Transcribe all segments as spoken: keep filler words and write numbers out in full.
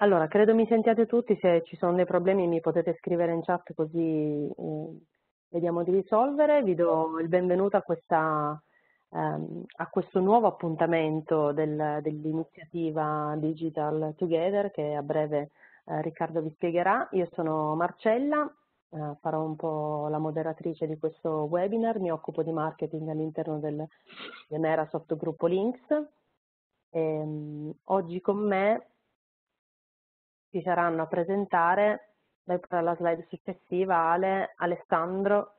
Allora, credo mi sentiate tutti, se ci sono dei problemi mi potete scrivere in chat così eh, vediamo di risolvere. Vi do il benvenuto a, questa, ehm, a questo nuovo appuntamento del, dell'iniziativa Digital Together che a breve eh, Riccardo vi spiegherà. Io sono Marcella, eh, farò un po' la moderatrice di questo webinar, mi occupo di marketing all'interno del Emerasoft Gruppo Links. E, oggi con me ci saranno a presentare, per la slide successiva, Ale, Alessandro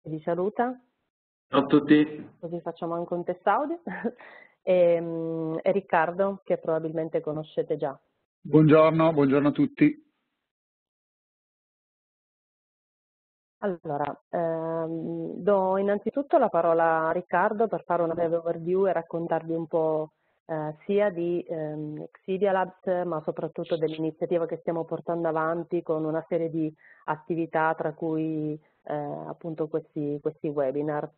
che vi saluta. Ciao a tutti. Così facciamo anche un test audio. e, e Riccardo che probabilmente conoscete già. Buongiorno, buongiorno a tutti. Allora, ehm, do innanzitutto la parola a Riccardo per fare una breve overview e raccontarvi un po' eh, sia di ehm, XebiaLabs ma soprattutto dell'iniziativa che stiamo portando avanti con una serie di attività tra cui eh, appunto questi, questi webinar.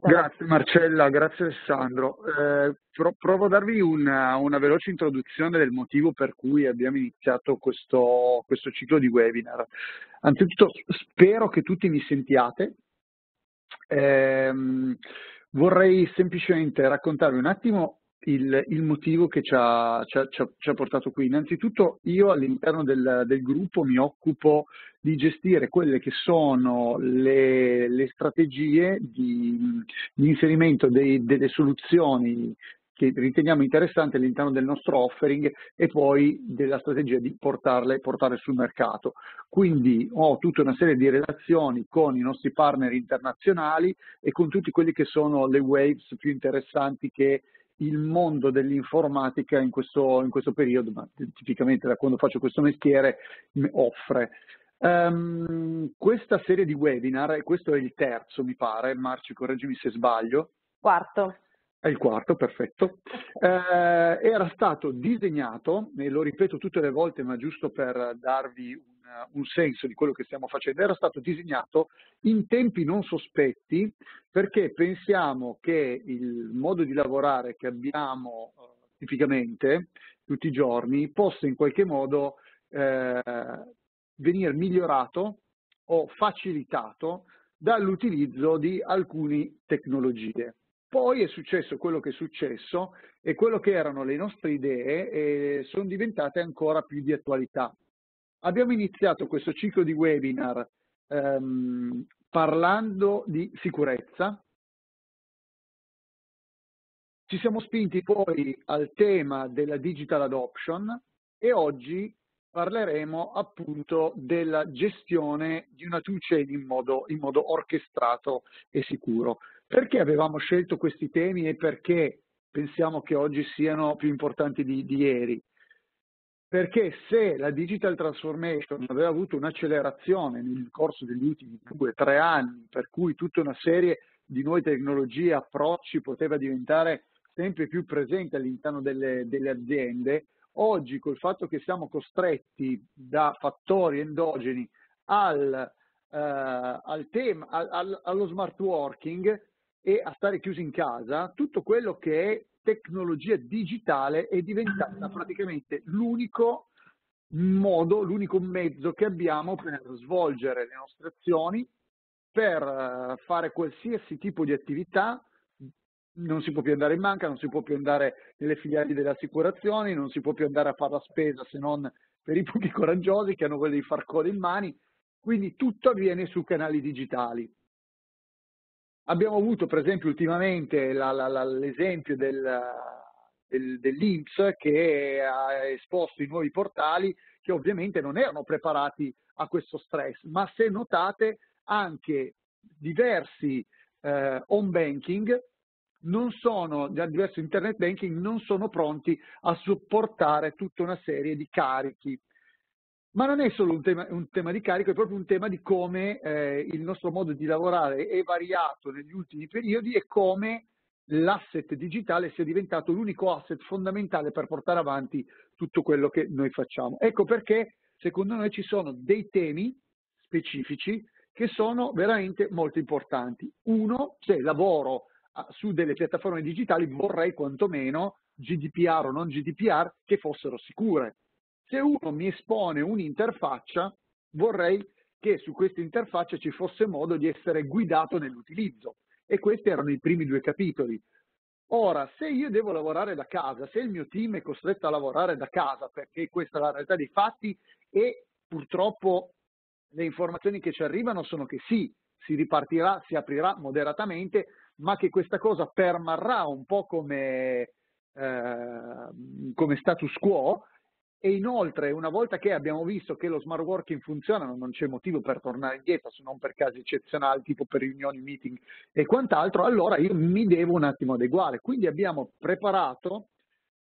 Grazie Marcella, grazie Alessandro. Eh, pro provo a darvi una, una veloce introduzione del motivo per cui abbiamo iniziato questo, questo ciclo di webinar. Anzitutto spero che tutti mi sentiate. Eh, vorrei semplicemente raccontarvi un attimo il, il motivo che ci ha, ci, ha, ci ha portato qui. Innanzitutto io all'interno del, del gruppo mi occupo di gestire quelle che sono le, le strategie di, di inserimento dei, delle soluzioni che riteniamo interessanti all'interno del nostro offering e poi della strategia di portarle, portarle sul mercato. Quindi ho tutta una serie di relazioni con i nostri partner internazionali e con tutti quelli che sono le waves più interessanti che il mondo dell'informatica in questo, in questo periodo, ma tipicamente da quando faccio questo mestiere, offre. Um, questa serie di webinar, e questo è il terzo mi pare, Marci correggimi se sbaglio. Quarto. È il quarto, perfetto. Eh, era stato disegnato, e lo ripeto tutte le volte, ma giusto per darvi un, un senso di quello che stiamo facendo, era stato disegnato in tempi non sospetti, perché pensiamo che il modo di lavorare che abbiamo eh, tipicamente tutti i giorni possa in qualche modo eh, venire migliorato o facilitato dall'utilizzo di alcune tecnologie. Poi è successo quello che è successo e quello che erano le nostre idee eh, sono diventate ancora più di attualità. Abbiamo iniziato questo ciclo di webinar ehm, parlando di sicurezza. Ci siamo spinti poi al tema della digital adoption e oggi parleremo appunto della gestione di una tool chain in modo, in modo orchestrato e sicuro. Perché avevamo scelto questi temi e perché pensiamo che oggi siano più importanti di, di ieri? Perché se la digital transformation aveva avuto un'accelerazione nel corso degli ultimi due o tre anni, per cui tutta una serie di nuove tecnologie, approcci poteva diventare sempre più presente all'interno delle, delle aziende, oggi col fatto che siamo costretti da fattori endogeni al, eh, al tema, al, al, allo smart working e a stare chiusi in casa, tutto quello che è tecnologia digitale è diventata praticamente l'unico modo, l'unico mezzo che abbiamo per svolgere le nostre azioni, per fare qualsiasi tipo di attività. Non si può più andare in banca, non si può più andare nelle filiali delle assicurazioni, non si può più andare a fare la spesa se non per i pochi coraggiosi che hanno quelli di farcone in mani, quindi tutto avviene su canali digitali. Abbiamo avuto per esempio ultimamente l'esempio del, del, dell'I N P S che ha esposto i nuovi portali che ovviamente non erano preparati a questo stress, ma se notate anche diversi eh, home banking non sono, da diverso internet banking, non sono pronti a supportare tutta una serie di carichi. Ma non è solo un tema, un tema di carico, è proprio un tema di come eh, il nostro modo di lavorare è variato negli ultimi periodi e come l'asset digitale sia diventato l'unico asset fondamentale per portare avanti tutto quello che noi facciamo. Ecco perché secondo noi ci sono dei temi specifici che sono veramente molto importanti. Uno, se lavoro su delle piattaforme digitali vorrei quantomeno G D P R o non G D P R che fossero sicure. Se uno mi espone un'interfaccia, vorrei che su questa interfaccia ci fosse modo di essere guidato nell'utilizzo. E questi erano i primi due capitoli. Ora, se io devo lavorare da casa, se il mio team è costretto a lavorare da casa, perché questa è la realtà dei fatti e purtroppo le informazioni che ci arrivano sono che sì, si ripartirà, si aprirà moderatamente, ma che questa cosa permarrà un po' come, eh, come status quo, e inoltre una volta che abbiamo visto che lo smart working funziona non c'è motivo per tornare indietro, se non per casi eccezionali tipo per riunioni, meeting e quant'altro, allora io mi devo un attimo adeguare. Quindi abbiamo preparato,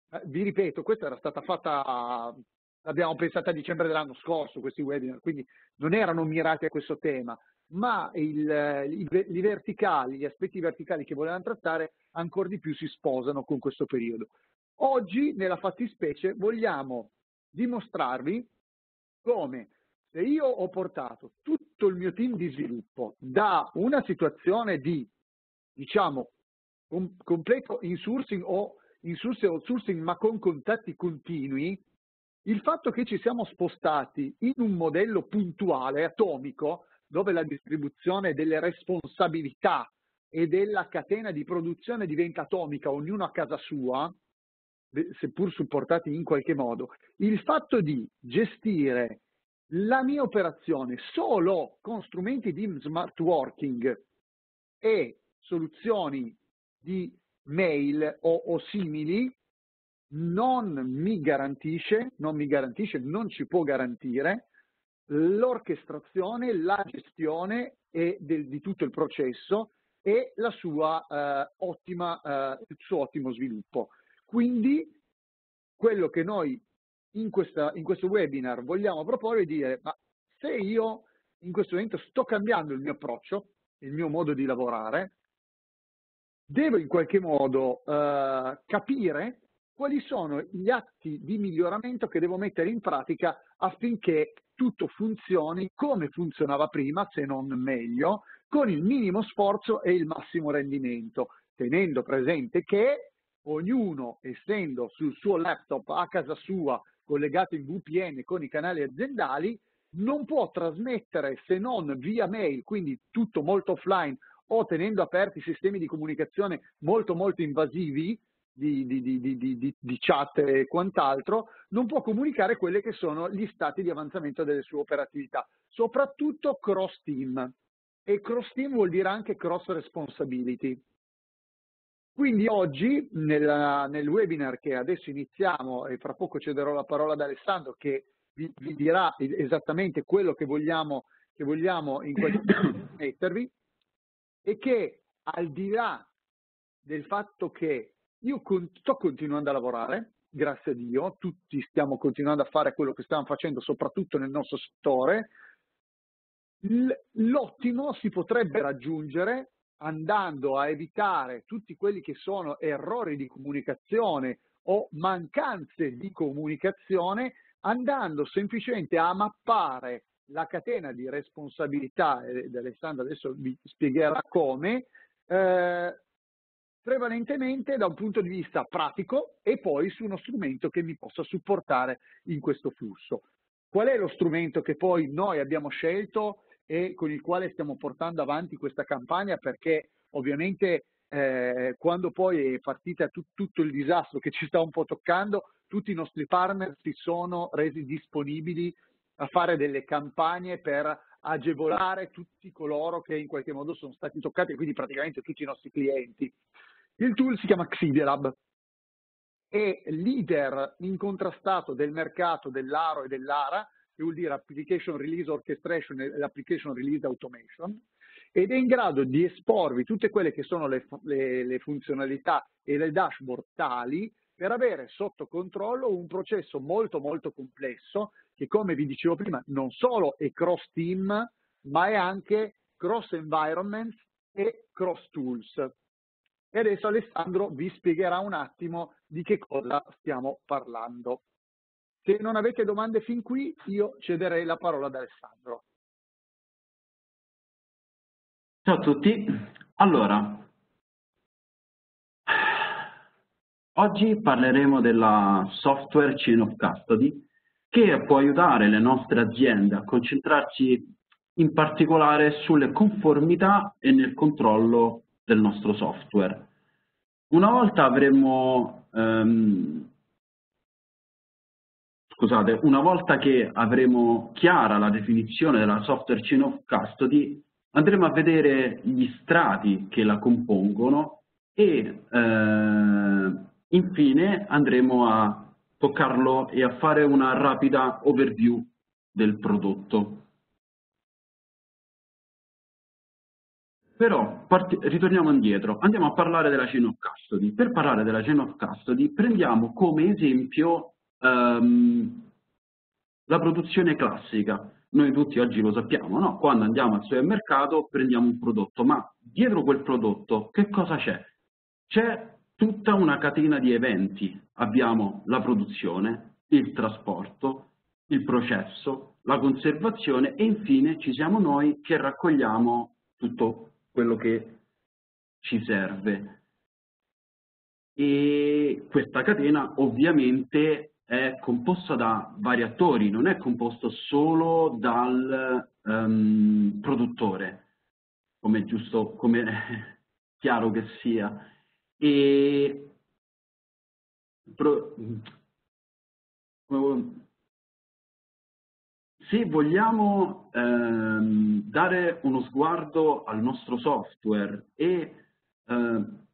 eh, vi ripeto, questa era stata fatta, l'abbiamo pensata a dicembre dell'anno scorso, questi webinar, quindi non erano mirati a questo tema, ma il, i, i verticali, gli aspetti verticali che volevamo trattare ancora di più si sposano con questo periodo. Oggi nella fattispecie vogliamo dimostrarvi come se io ho portato tutto il mio team di sviluppo da una situazione di, diciamo, com- completo insourcing o insourcing outsourcing ma con contatti continui, il fatto che ci siamo spostati in un modello puntuale, atomico, dove la distribuzione delle responsabilità e della catena di produzione diventa atomica, ognuno a casa sua, seppur supportati in qualche modo, il fatto di gestire la mia operazione solo con strumenti di smart working e soluzioni di mail o, o simili non mi garantisce, non mi garantisce, non ci può garantire l'orchestrazione, la gestione e del, di tutto il processo e la sua, eh, ottima, eh, il suo ottimo sviluppo. Quindi quello che noi in, questa, in questo webinar vogliamo proporre è dire, ma se io in questo momento sto cambiando il mio approccio, il mio modo di lavorare, devo in qualche modo eh, capire quali sono gli atti di miglioramento che devo mettere in pratica affinché tutto funzioni come funzionava prima, se non meglio, con il minimo sforzo e il massimo rendimento, tenendo presente che ognuno, essendo sul suo laptop a casa sua, collegato in V P N con i canali aziendali, non può trasmettere se non via mail, quindi tutto molto offline, o tenendo aperti sistemi di comunicazione molto molto invasivi, di, di, di, di, di, di chat e quant'altro, non può comunicare quelli che sono gli stati di avanzamento delle sue operatività, soprattutto cross team. E cross team vuol dire anche cross responsibility. Quindi oggi nella, nel webinar che adesso iniziamo, e fra poco cederò la parola ad Alessandro che vi, vi dirà esattamente quello che vogliamo, che vogliamo in qualche modo mettervi, e che al di là del fatto che io con, sto continuando a lavorare, grazie a Dio, tutti stiamo continuando a fare quello che stiamo facendo, soprattutto nel nostro settore, l'ottimo si potrebbe raggiungere andando a evitare tutti quelli che sono errori di comunicazione o mancanze di comunicazione, andando semplicemente a mappare la catena di responsabilità, ed Alessandro adesso vi spiegherà come, eh, prevalentemente da un punto di vista pratico e poi su uno strumento che mi possa supportare in questo flusso. Qual è lo strumento che poi noi abbiamo scelto e con il quale stiamo portando avanti questa campagna, perché ovviamente eh, quando poi è partita tut, tutto il disastro che ci sta un po' toccando, tutti i nostri partner si sono resi disponibili a fare delle campagne per agevolare tutti coloro che in qualche modo sono stati toccati, quindi praticamente tutti i nostri clienti. Il tool si chiama XebiaLabs, è leader incontrastato del mercato dell'A R O e dell'A R A, che vuol dire Application Release Orchestration e Application Release Automation, ed è in grado di esporvi tutte quelle che sono le, le, le funzionalità e le dashboard tali per avere sotto controllo un processo molto molto complesso che, come vi dicevo prima, non solo è cross team ma è anche cross environments e cross tools. E adesso Alessandro vi spiegherà un attimo di che cosa stiamo parlando. Se non avete domande fin qui, io cederei la parola ad Alessandro. Ciao a tutti. Allora, Oggi parleremo della software Chain of Custody, che può aiutare le nostre aziende a concentrarsi in particolare sulle conformità e nel controllo del nostro software. Una volta avremo ehm, scusate, una volta che avremo chiara la definizione della software Chain of Custody, andremo a vedere gli strati che la compongono e eh, infine andremo a toccarlo e a fare una rapida overview del prodotto. Però ritorniamo indietro, andiamo a parlare della Chain of Custody. Per parlare della Chain of Custody prendiamo come esempio ehm, la produzione classica. Noi tutti oggi lo sappiamo, no? Quando andiamo al supermercato prendiamo un prodotto, ma dietro quel prodotto che cosa c'è? C'è tutta una catena di eventi. Abbiamo la produzione, il trasporto, il processo, la conservazione e infine ci siamo noi che raccogliamo tutto quello che ci serve. E questa catena ovviamente è composta da vari attori, non è composto solo dal um, produttore, come giusto, come chiaro che sia. E se vogliamo ehm, dare uno sguardo al nostro software e ehm,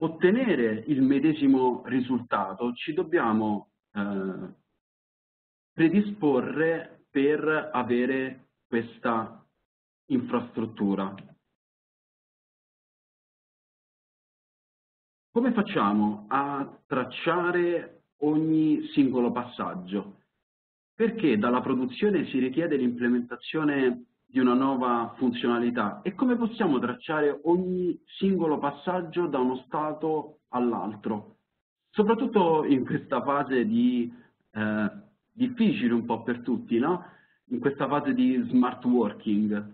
ottenere il medesimo risultato, ci dobbiamo eh, predisporre per avere questa infrastruttura. Come facciamo a tracciare ogni singolo passaggio? Perché dalla produzione si richiede l'implementazione di una nuova funzionalità e come possiamo tracciare ogni singolo passaggio da uno stato all'altro? Soprattutto in questa fase di, eh, difficile un po' per tutti, no? In questa fase di smart working.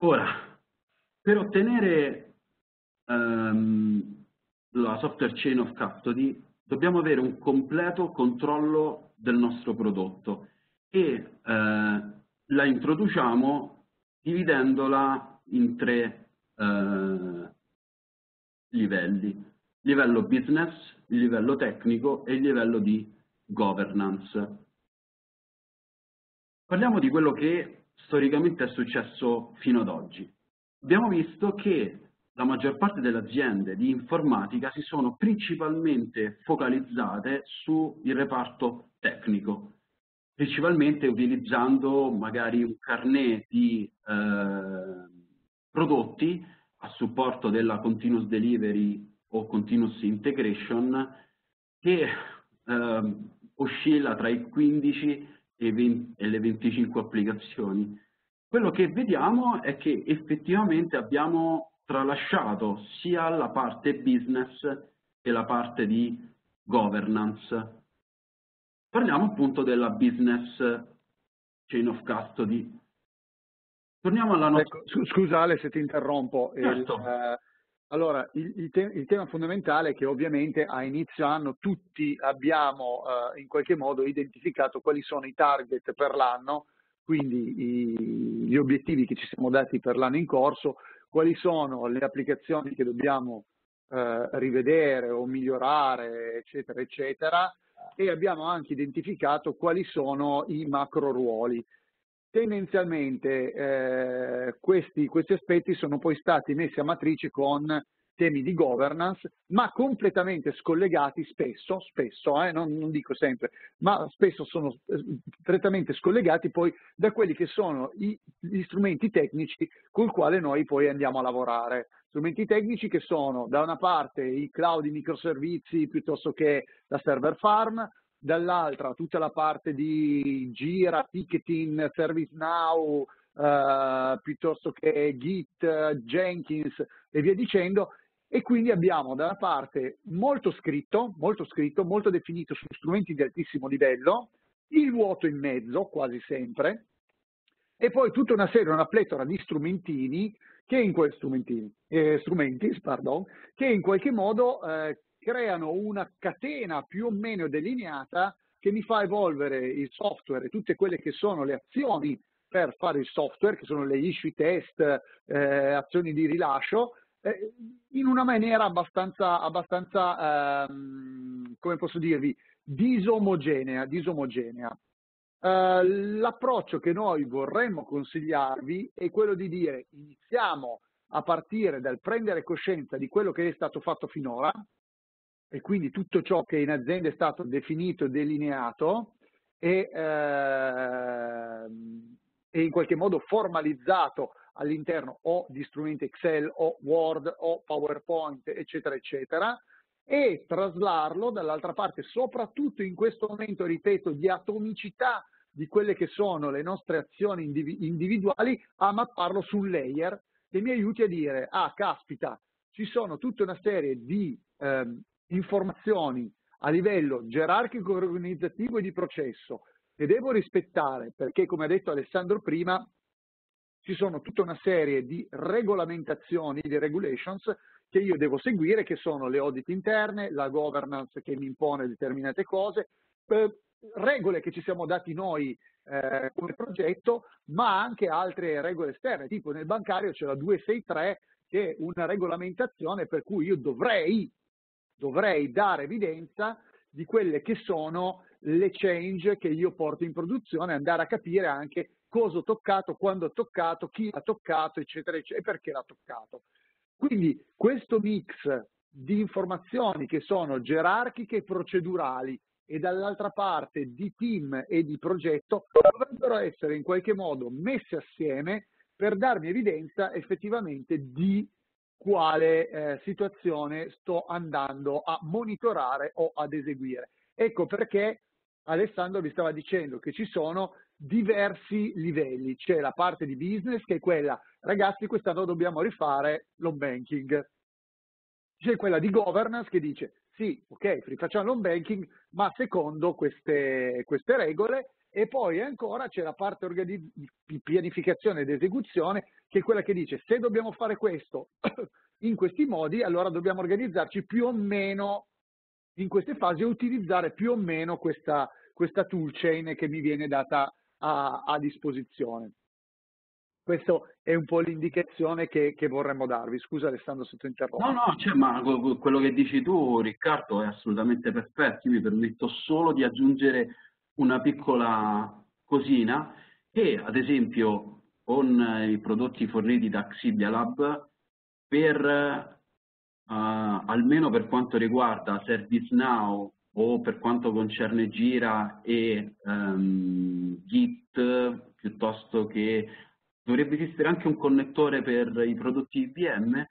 Ora, per ottenere la software Chain of Custody dobbiamo avere un completo controllo del nostro prodotto e eh, la introduciamo dividendola in tre eh, livelli: livello business, il livello tecnico e il livello di governance. Parliamo di quello che storicamente è successo fino ad oggi. Abbiamo visto che la maggior parte delle aziende di informatica si sono principalmente focalizzate sul reparto tecnico, principalmente utilizzando magari un carnet di eh, prodotti a supporto della continuous delivery o continuous integration che eh, oscilla tra i quindici e, venti, e le venticinque applicazioni. Quello che vediamo è che effettivamente abbiamo tralasciato sia la parte business che la parte di governance. Parliamo appunto della business Chain of Custody. Torniamo alla nostra... Ecco, scusate se ti interrompo. Certo. Il, eh, allora, il, il, te il tema fondamentale è che ovviamente a inizio anno tutti abbiamo eh, in qualche modo identificato quali sono i target per l'anno, quindi i, gli obiettivi che ci siamo dati per l'anno in corso, quali sono le applicazioni che dobbiamo eh, rivedere o migliorare, eccetera, eccetera, e abbiamo anche identificato quali sono i macro ruoli. Tendenzialmente eh, questi, questi aspetti sono poi stati messi a matrice con temi di governance, ma completamente scollegati spesso, spesso, eh, non, non dico sempre, ma spesso sono strettamente scollegati poi da quelli che sono i, gli strumenti tecnici col quale noi poi andiamo a lavorare. Strumenti tecnici che sono da una parte i cloud, i microservizi piuttosto che la server farm, dall'altra tutta la parte di Jira, ticketing, ServiceNow, eh, piuttosto che Git, Jenkins e via dicendo. E quindi abbiamo da una parte molto scritto, molto scritto, molto definito su strumenti di altissimo livello, il vuoto in mezzo quasi sempre, e poi tutta una serie, una pletora di strumentini che in, quel strumentini, eh, strumenti, pardon, che in qualche modo eh, creano una catena più o meno delineata che mi fa evolvere il software e tutte quelle che sono le azioni per fare il software, che sono le issue test, eh, azioni di rilascio, eh, in una maniera abbastanza, abbastanza ehm, come posso dirvi, disomogenea. disomogenea. Uh, l'approccio che noi vorremmo consigliarvi è quello di dire: iniziamo a partire dal prendere coscienza di quello che è stato fatto finora, e quindi tutto ciò che in azienda è stato definito, delineato e, uh, e in qualche modo formalizzato all'interno o di strumenti Excel o Word o PowerPoint, eccetera eccetera, e traslarlo dall'altra parte, soprattutto in questo momento, ripeto, di atomicità di quelle che sono le nostre azioni individuali, a mapparlo su un layer che mi aiuti a dire: ah, caspita, ci sono tutta una serie di eh, informazioni a livello gerarchico, organizzativo e di processo che devo rispettare, perché, come ha detto Alessandro prima, ci sono tutta una serie di regolamentazioni, di regulations che io devo seguire, che sono le audit interne, la governance che mi impone determinate cose, eh, regole che ci siamo dati noi eh, come progetto, ma anche altre regole esterne, tipo nel bancario c'è la duecentosessantatré, che è una regolamentazione per cui io dovrei, dovrei dare evidenza di quelle che sono le change che io porto in produzione, andare a capire anche cosa ho toccato, quando ho toccato, chi l'ha toccato, eccetera, eccetera, e perché l'ha toccato. Quindi questo mix di informazioni che sono gerarchiche e procedurali e dall'altra parte di team e di progetto dovrebbero essere in qualche modo messe assieme per darmi evidenza effettivamente di quale eh, situazione sto andando a monitorare o ad eseguire. Ecco perché Alessandro vi stava dicendo che ci sono diversi livelli. C'è la parte di business, che è quella: ragazzi, quest'anno dobbiamo rifare l'home banking. C'è quella di governance, che dice: sì, ok, rifacciamo l'home banking, ma secondo queste, queste regole. E poi ancora c'è la parte di pianificazione ed esecuzione, che è quella che dice: se dobbiamo fare questo in questi modi, allora dobbiamo organizzarci più o meno in queste fasi e utilizzare più o meno questa, questa tool chain che mi viene data a, a disposizione. Questo è un po' l'indicazione che, che vorremmo darvi. Scusa Alessandro se ti interrompo. No, no, cioè, ma quello che dici tu, Riccardo, è assolutamente perfetto. Io mi permetto solo di aggiungere una piccola cosina che, ad esempio, con i prodotti forniti da XebiaLabs, per uh, almeno per quanto riguarda ServiceNow o per quanto concerne Jira e um, Git, piuttosto che dovrebbe esistere anche un connettore per i prodotti I B M,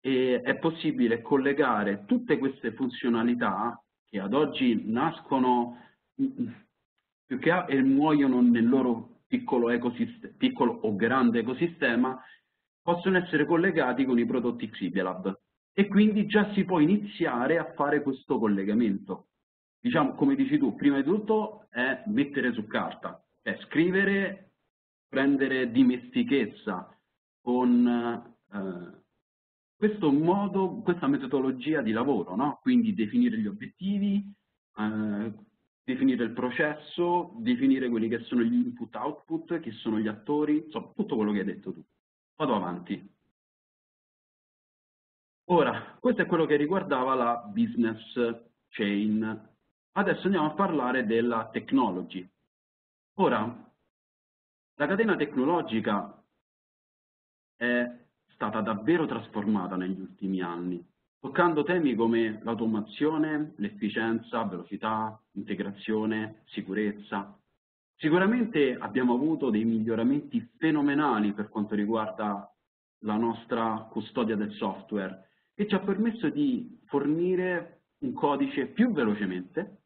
e è possibile collegare tutte queste funzionalità che ad oggi nascono più che altro e muoiono nel loro piccolo, ecosistema, piccolo o grande ecosistema, possono essere collegati con i prodotti XebiaLabs. E quindi già si può iniziare a fare questo collegamento. Diciamo, come dici tu, prima di tutto è mettere su carta, è scrivere, prendere dimestichezza con eh, questo modo, questa metodologia di lavoro, no? Quindi definire gli obiettivi, eh, definire il processo, definire quelli che sono gli input-output, chi sono gli attori, insomma, tutto quello che hai detto tu. Vado avanti. Ora, questo è quello che riguardava la business chain. Adesso andiamo a parlare della technology. Ora, la catena tecnologica è stata davvero trasformata negli ultimi anni, toccando temi come l'automazione, l'efficienza, velocità, integrazione, sicurezza. Sicuramente abbiamo avuto dei miglioramenti fenomenali per quanto riguarda la nostra custodia del software, che ci ha permesso di fornire un codice più velocemente,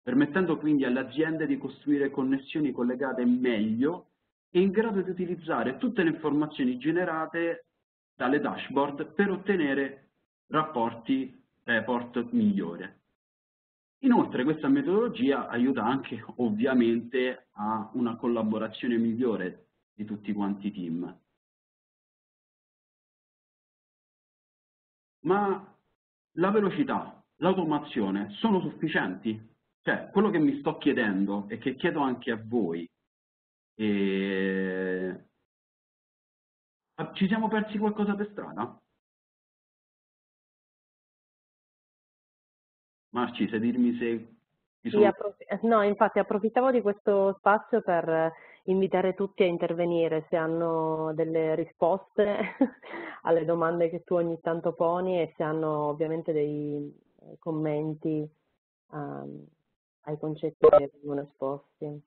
permettendo quindi alle aziende di costruire connessioni collegate meglio e in grado di utilizzare tutte le informazioni generate dalle dashboard per ottenere rapporti, report migliore. Inoltre questa metodologia aiuta anche ovviamente a una collaborazione migliore di tutti quanti i team. Ma la velocità, l'automazione sono sufficienti? Cioè, quello che mi sto chiedendo e che chiedo anche a voi, e... ci siamo persi qualcosa per strada? Marci, sai dirmi se... Sono... No, infatti approfittavo di questo spazio per invitare tutti a intervenire se hanno delle risposte alle domande che tu ogni tanto poni e se hanno ovviamente dei commenti um, ai concetti che vengono esposti.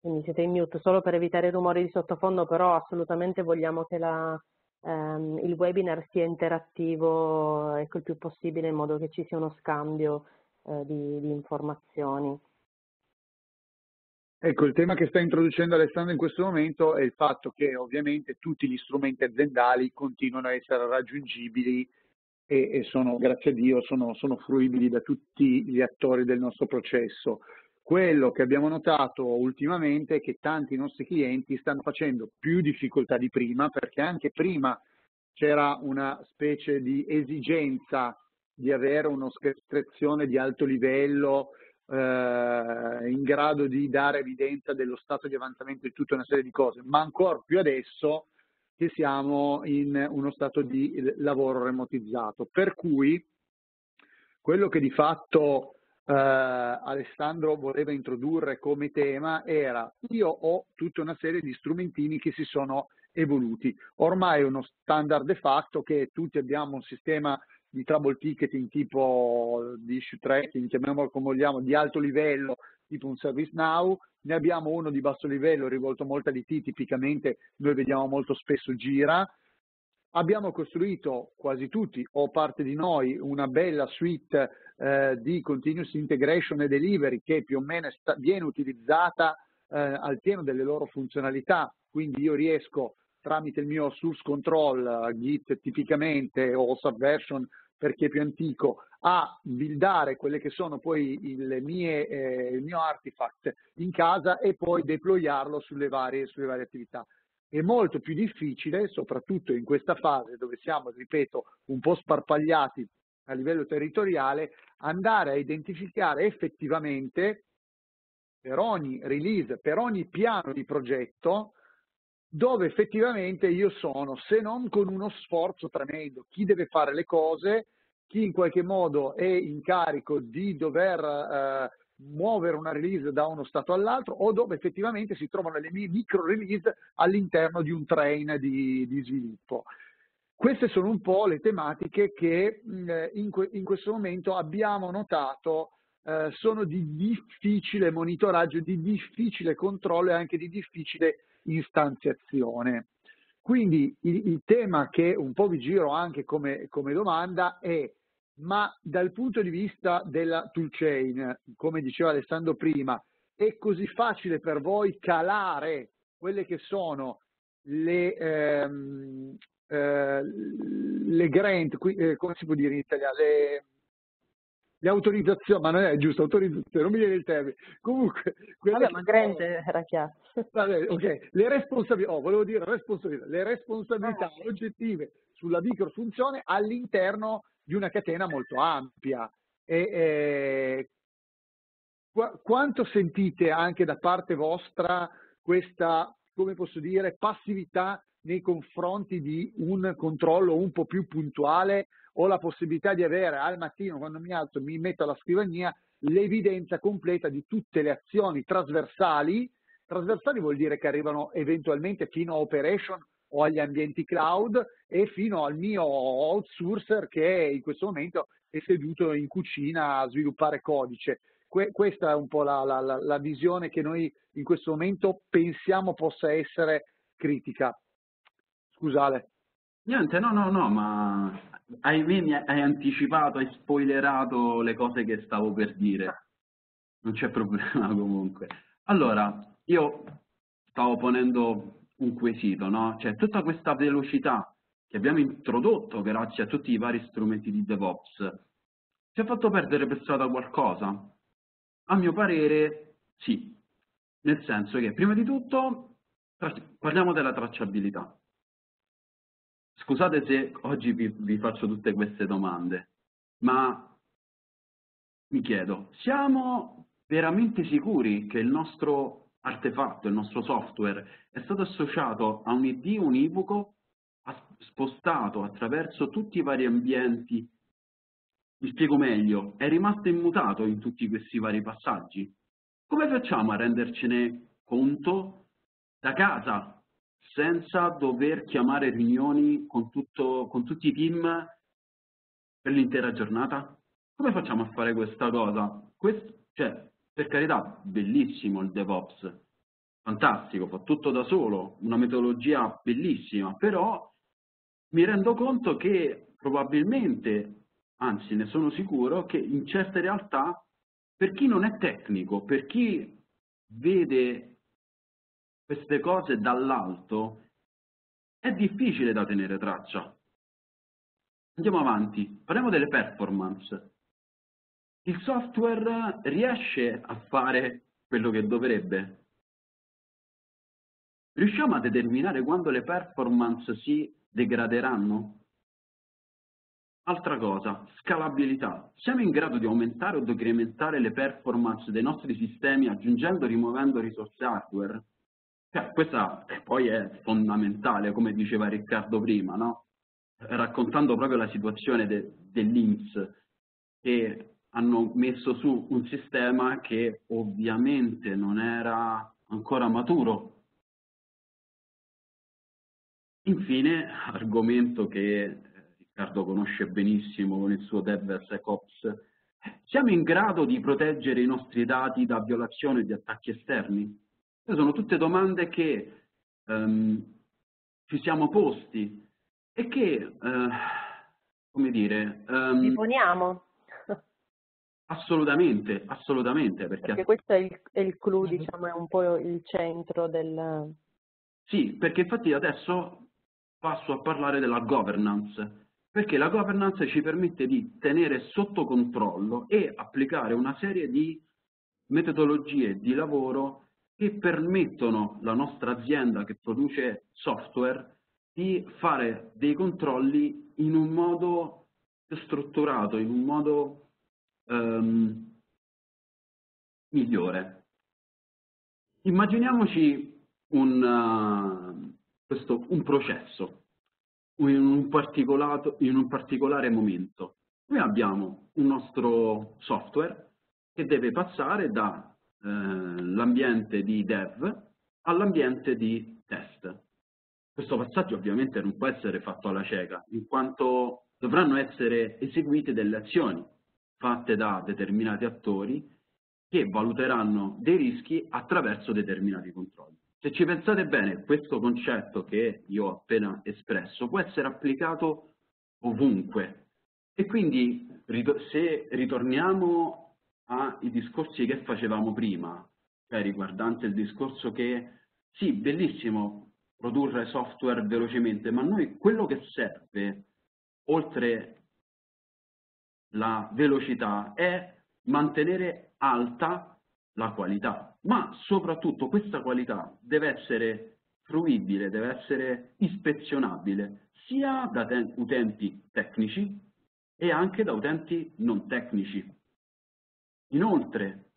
Quindi siete in mute solo per evitare i rumori di sottofondo, però assolutamente vogliamo che la... Um, il webinar sia interattivo, ecco, il più possibile, in modo che ci sia uno scambio eh, di, di informazioni. Ecco, il tema che sta introducendo Alessandro in questo momento è il fatto che ovviamente tutti gli strumenti aziendali continuano a essere raggiungibili e, e sono, grazie a Dio, sono, sono fruibili da tutti gli attori del nostro processo. Quello che abbiamo notato ultimamente è che tanti nostri clienti stanno facendo più difficoltà di prima, perché anche prima c'era una specie di esigenza di avere un'orchestrazione di alto livello eh, in grado di dare evidenza dello stato di avanzamento di tutta una serie di cose, ma ancora più adesso che siamo in uno stato di lavoro remotizzato. Per cui quello che di fatto... Uh, Alessandro voleva introdurre come tema era: io ho tutta una serie di strumentini che si sono evoluti, ormai è uno standard de facto che tutti abbiamo un sistema di trouble ticketing tipo di issue tracking, chiamiamolo come vogliamo, di alto livello tipo un ServiceNow, ne abbiamo uno di basso livello rivolto molto all'I T, tipicamente noi vediamo molto spesso Jira. Abbiamo costruito quasi tutti, o parte di noi, una bella suite eh, di continuous integration e delivery che più o meno sta, viene utilizzata eh, al pieno delle loro funzionalità. Quindi io riesco tramite il mio source control, Git tipicamente, o Subversion per chi è più antico, a buildare quelle che sono poi il, mie, eh, il mio artifact in casa e poi deployarlo sulle varie, sulle varie attività. È molto più difficile, soprattutto in questa fase dove siamo, ripeto, un po' sparpagliati a livello territoriale, andare a identificare effettivamente per ogni release, per ogni piano di progetto, dove effettivamente io sono, se non con uno sforzo tremendo, chi deve fare le cose, chi in qualche modo è in carico di dover... Eh, muovere una release da uno stato all'altro, o dove effettivamente si trovano le mie micro release all'interno di un train di, di sviluppo. Queste sono un po' le tematiche che eh, in, que in questo momento abbiamo notato eh, sono di difficile monitoraggio, di difficile controllo e anche di difficile istanziazione. Quindi il, il tema che un po' vi giro anche come, come domanda è: ma dal punto di vista della toolchain, come diceva Alessandro prima, è così facile per voi calare quelle che sono le, ehm, eh, le grant, eh, come si può dire in italiano, le, le autorizzazioni, ma non è giusto, autorizzazione, non mi viene il termine. Comunque, vabbè, ma grant era chiaro. Vabbè, ok, le responsabilità, oh, volevo dire responsabilità, le responsabilità ah, oggettive sulla microfunzione all'interno di una catena molto ampia. E, eh, qu quanto sentite anche da parte vostra questa, come posso dire, passività nei confronti di un controllo un po' più puntuale, o la possibilità di avere al mattino, quando mi alzo, mi metto alla scrivania, l'evidenza completa di tutte le azioni trasversali? Trasversali vuol dire che arrivano eventualmente fino a operation o agli ambienti cloud e fino al mio outsourcer che in questo momento è seduto in cucina a sviluppare codice. Que questa è un po' la, la, la visione che noi in questo momento pensiamo possa essere critica. Scusate. Niente, no, no, no, ma hai, hai anticipato, hai spoilerato le cose che stavo per dire. Non c'è problema comunque. Allora, io stavo ponendo... un quesito, no? Cioè, tutta questa velocità che abbiamo introdotto grazie a tutti i vari strumenti di DevOps ci ha fatto perdere per strada qualcosa? A mio parere sì, nel senso che prima di tutto parliamo della tracciabilità. Scusate se oggi vi, vi faccio tutte queste domande, ma mi chiedo, siamo veramente sicuri che il nostro artefatto, il nostro software è stato associato a un I D univoco spostato attraverso tutti i vari ambienti? Mi spiego meglio, è rimasto immutato in tutti questi vari passaggi? Come facciamo a rendercene conto da casa senza dover chiamare riunioni con, tutto, con tutti i team per l'intera giornata? Come facciamo a fare questa cosa? Questo, cioè, per carità, bellissimo il DevOps, fantastico, fa tutto da solo, una metodologia bellissima, però mi rendo conto che probabilmente, anzi ne sono sicuro, che in certe realtà, per chi non è tecnico, per chi vede queste cose dall'alto, è difficile da tenere traccia. Andiamo avanti, parliamo delle performance. Il software riesce a fare quello che dovrebbe? Riusciamo a determinare quando le performance si degraderanno? Altra cosa, scalabilità. Siamo in grado di aumentare o decrementare le performance dei nostri sistemi aggiungendo o rimuovendo risorse hardware? Cioè, questa poi è fondamentale, come diceva Riccardo prima, no? Raccontando proprio la situazione de, dell'I N P S, che hanno messo su un sistema che ovviamente non era ancora maturo. Infine, argomento che Riccardo conosce benissimo con il suo DevSecOps, siamo in grado di proteggere i nostri dati da violazione e di attacchi esterni? Queste sono tutte domande che ehm, ci siamo posti e che, eh, come dire... Ehm, ci poniamo. Assolutamente, assolutamente. Perché, perché questo è il, è il clou, diciamo, è un po' il centro del... Sì, perché infatti adesso passo a parlare della governance, perché la governance ci permette di tenere sotto controllo e applicare una serie di metodologie di lavoro che permettono alla nostra azienda che produce software di fare dei controlli in un modo strutturato, in un modo... Um, migliore. Immaginiamoci un, uh, questo, un processo in un, particolato, in un particolare momento. Noi abbiamo un nostro software che deve passare dall'ambiente uh, di dev all'ambiente di test. Questo passaggio ovviamente non può essere fatto alla cieca, in quanto dovranno essere eseguite delle azioni fatte da determinati attori che valuteranno dei rischi attraverso determinati controlli. Se ci pensate bene, questo concetto che io ho appena espresso può essere applicato ovunque. E quindi se ritorniamo ai discorsi che facevamo prima, cioè riguardante il discorso che sì, bellissimo produrre software velocemente, ma noi quello che serve, oltre la velocità, è mantenere alta la qualità, ma soprattutto questa qualità deve essere fruibile, deve essere ispezionabile sia da utenti tecnici e anche da utenti non tecnici. Inoltre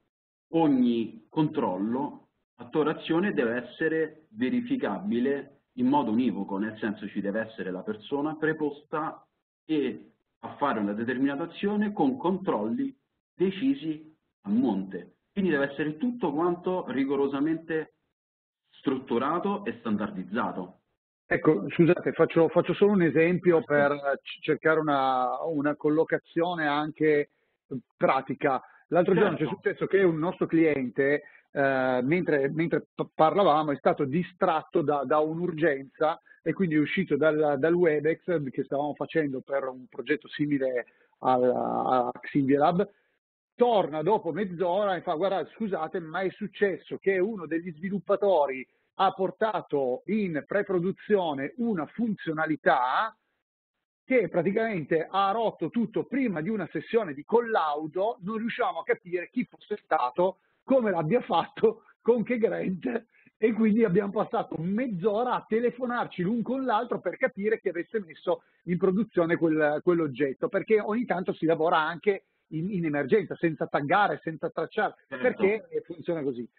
ogni controllo, attorazione deve essere verificabile in modo univoco, nel senso ci deve essere la persona preposta e a fare una determinata azione con controlli decisi a monte. Quindi deve essere tutto quanto rigorosamente strutturato e standardizzato. Ecco, scusate, faccio, faccio solo un esempio per cercare una, una collocazione anche pratica. L'altro certo. giorno c'è successo che un nostro cliente, eh, mentre, mentre parlavamo, è stato distratto da, da un'urgenza e quindi è uscito dal, dal Webex che stavamo facendo per un progetto simile a XebiaLabs, torna dopo mezz'ora e fa: guarda, scusate, ma è successo che uno degli sviluppatori ha portato in preproduzione una funzionalità che praticamente ha rotto tutto prima di una sessione di collaudo, non riusciamo a capire chi fosse stato, come l'abbia fatto, con che grant, e quindi abbiamo passato mezz'ora a telefonarci l'un con l'altro per capire chi avesse messo in produzione quel, quell'oggetto, perché ogni tanto si lavora anche in, in emergenza, senza taggare, senza tracciare, certo. Perché funziona così.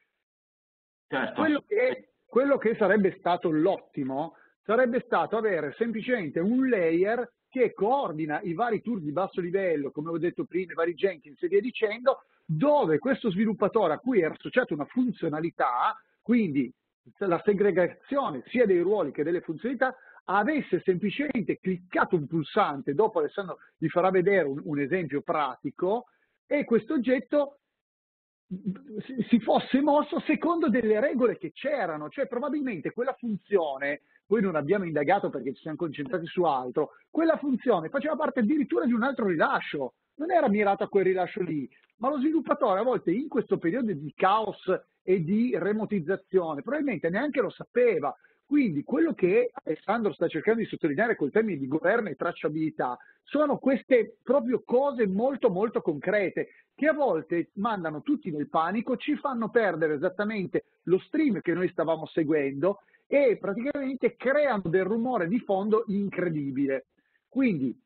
Certo. Quello che, quello che sarebbe stato l'ottimo sarebbe stato avere semplicemente un layer che coordina i vari tool di basso livello, come ho detto prima, i vari Jenkins e via dicendo, dove questo sviluppatore a cui è associata una funzionalità, quindi la segregazione sia dei ruoli che delle funzionalità, avesse semplicemente cliccato un pulsante, dopo Alessandro vi farà vedere un, un esempio pratico, e questo oggetto si fosse mosso secondo delle regole che c'erano, cioè probabilmente quella funzione, poi non abbiamo indagato perché ci siamo concentrati su altro, quella funzione faceva parte addirittura di un altro rilascio, non era mirata a quel rilascio lì, ma lo sviluppatore a volte in questo periodo di caos e di remotizzazione probabilmente neanche lo sapeva. Quindi quello che Alessandro sta cercando di sottolineare col termine di governo e tracciabilità sono queste proprio cose molto molto concrete che a volte mandano tutti nel panico, ci fanno perdere esattamente lo stream che noi stavamo seguendo e praticamente creano del rumore di fondo incredibile. Quindi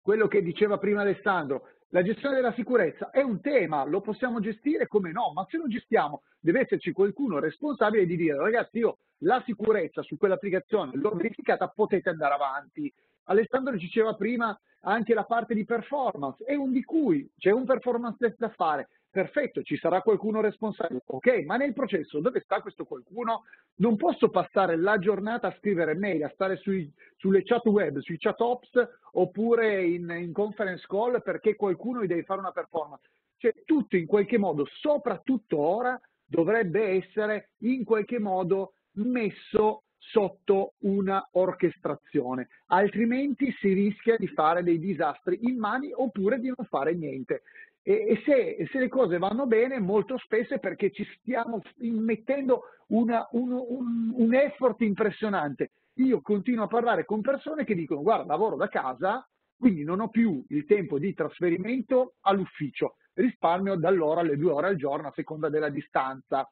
quello che diceva prima Alessandro, la gestione della sicurezza è un tema, lo possiamo gestire come no, ma se lo gestiamo deve esserci qualcuno responsabile di dire ragazzi io la sicurezza su quell'applicazione l'ho verificata, potete andare avanti. Alessandro diceva prima anche la parte di performance, è un di cui c'è un performance test da fare, perfetto, ci sarà qualcuno responsabile, ok, ma nel processo dove sta questo qualcuno? Non posso passare la giornata a scrivere mail, a stare sui, sulle chat web, sui chat ops oppure in, in conference call perché qualcuno mi deve fare una performance, cioè tutto in qualche modo, soprattutto ora, dovrebbe essere in qualche modo messo sotto una orchestrazione, altrimenti si rischia di fare dei disastri immani oppure di non fare niente. E se, se le cose vanno bene, molto spesso è perché ci stiamo mettendo una, un, un, un effort impressionante. Io continuo a parlare con persone che dicono guarda, lavoro da casa, quindi non ho più il tempo di trasferimento all'ufficio, risparmio dall'ora alle due ore al giorno a seconda della distanza.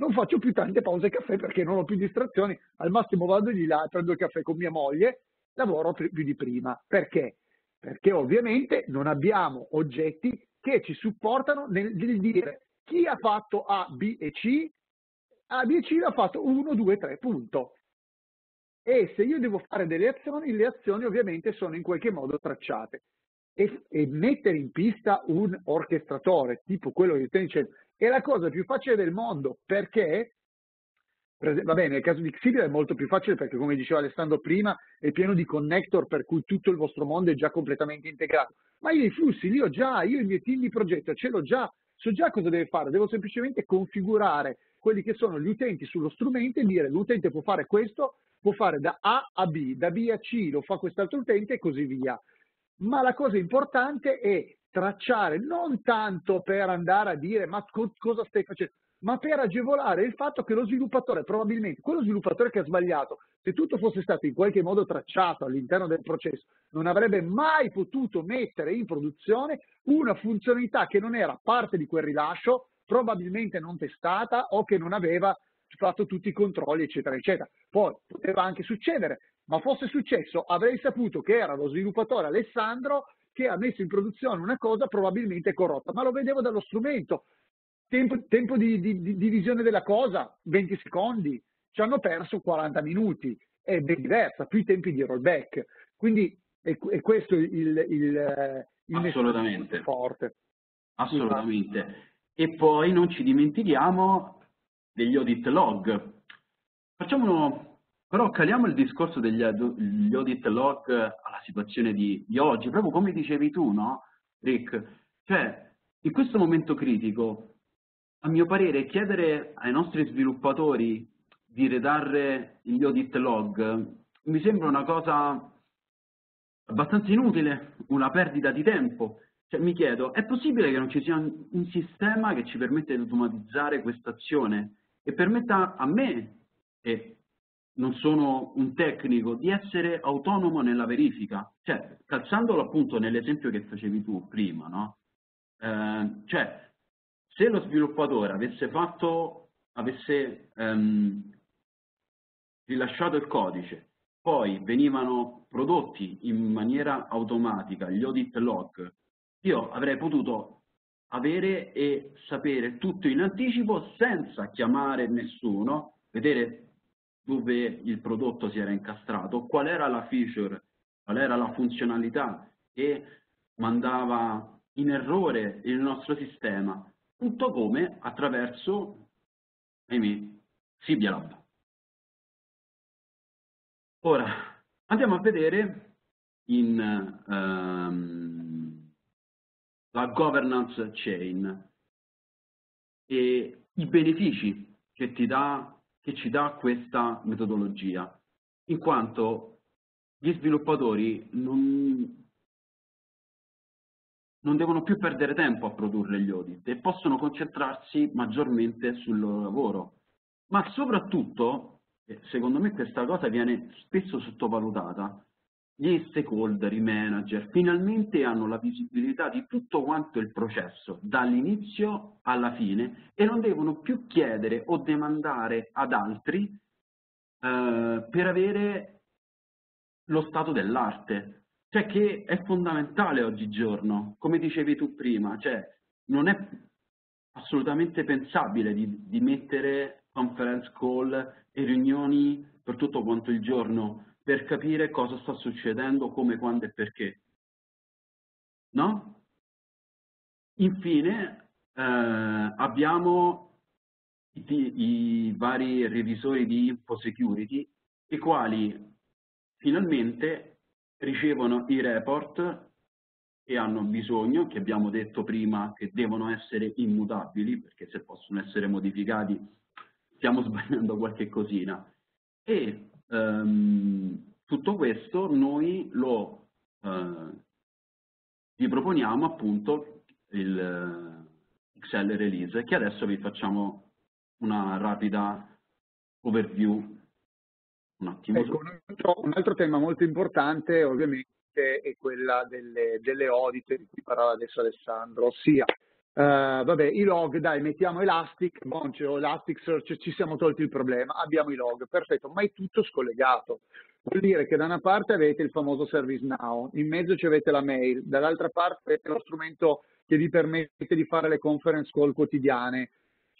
Non faccio più tante pause caffè perché non ho più distrazioni, al massimo vado di là e prendo il caffè con mia moglie, lavoro più di prima. Perché? Perché ovviamente non abbiamo oggetti che ci supportano nel, nel dire chi ha fatto A, B e C, A, B e C l'ha fatto uno, due, tre, punto. E se io devo fare delle azioni, le azioni ovviamente sono in qualche modo tracciate. E, e mettere in pista un orchestratore, tipo quello che stai dicendo, è la cosa più facile del mondo, perché, per esempio, vabbè, nel caso di Xebia è molto più facile perché, come diceva Alessandro prima, è pieno di connector per cui tutto il vostro mondo è già completamente integrato. Ma io i flussi li ho già, io i miei team di progetto ce l'ho già, so già cosa deve fare, devo semplicemente configurare quelli che sono gli utenti sullo strumento e dire l'utente può fare questo, può fare da A a B, da B a C lo fa quest'altro utente e così via. Ma la cosa importante è tracciare, non tanto per andare a dire ma co- cosa stai facendo, ma per agevolare il fatto che lo sviluppatore, probabilmente quello sviluppatore che ha sbagliato, se tutto fosse stato in qualche modo tracciato all'interno del processo, non avrebbe mai potuto mettere in produzione una funzionalità che non era parte di quel rilascio, probabilmente non testata o che non aveva fatto tutti i controlli eccetera eccetera. Poi poteva anche succedere, ma fosse successo avrei saputo che era lo sviluppatore Alessandro che ha messo in produzione una cosa probabilmente corrotta, ma lo vedevo dallo strumento. Tempo, tempo di, di, di visione della cosa, venti secondi, ci hanno perso quaranta minuti, è ben diversa, più i tempi di rollback. Quindi è, è questo il, il, il assolutamente forte. Assolutamente. E poi non ci dimentichiamo degli audit log. Facciamo uno, però caliamo il discorso degli gli audit log alla situazione di, di oggi, proprio come dicevi tu, no, Rick? Cioè, in questo momento critico, a mio parere, chiedere ai nostri sviluppatori di redarre gli audit log mi sembra una cosa abbastanza inutile, una perdita di tempo. Cioè, mi chiedo, è possibile che non ci sia un sistema che ci permette di automatizzare questa azione e permetta a me, e non sono un tecnico, di essere autonomo nella verifica? Cioè, calzandolo appunto nell'esempio che facevi tu prima, no? Eh, cioè, se lo sviluppatore avesse fatto avesse ehm, rilasciato il codice, poi venivano prodotti in maniera automatica gli audit log, io avrei potuto avere e sapere tutto in anticipo senza chiamare nessuno, vedere dove il prodotto si era incastrato, qual era la feature, qual era la funzionalità che mandava in errore il nostro sistema, tutto come attraverso XebiaLabs. Ora andiamo a vedere in um, la governance chain e i benefici che ti dà, che ci dà questa metodologia, in quanto gli sviluppatori non, non devono più perdere tempo a produrre gli audit e possono concentrarsi maggiormente sul loro lavoro. Ma soprattutto, secondo me questa cosa viene spesso sottovalutata, gli stakeholder, i manager, finalmente hanno la visibilità di tutto quanto il processo, dall'inizio alla fine, e non devono più chiedere o demandare ad altri eh, per avere lo stato dell'arte. Cioè che è fondamentale oggigiorno, come dicevi tu prima, cioè non è assolutamente pensabile di, di mettere conference call e riunioni per tutto quanto il giorno, per capire cosa sta succedendo, come, quando e perché, no? Infine eh, abbiamo i, i vari revisori di InfoSecurity, i quali finalmente ricevono i report e hanno bisogno, che abbiamo detto prima, che devono essere immutabili, perché se possono essere modificati stiamo sbagliando qualche cosina, e tutto questo noi lo eh, vi proponiamo appunto il X L Release, che adesso vi facciamo una rapida overview. Un attimo. Ecco, un, altro, un altro tema molto importante ovviamente è quella delle, delle audit di cui parlava adesso Alessandro, ossia Uh, vabbè, i log, dai, mettiamo Elastic, bon, cioè, Elasticsearch, ci siamo tolti il problema, abbiamo i log, perfetto, ma è tutto scollegato. Vuol dire che da una parte avete il famoso ServiceNow, in mezzo ci avete la mail, dall'altra parte avete lo strumento che vi permette di fare le conference call quotidiane.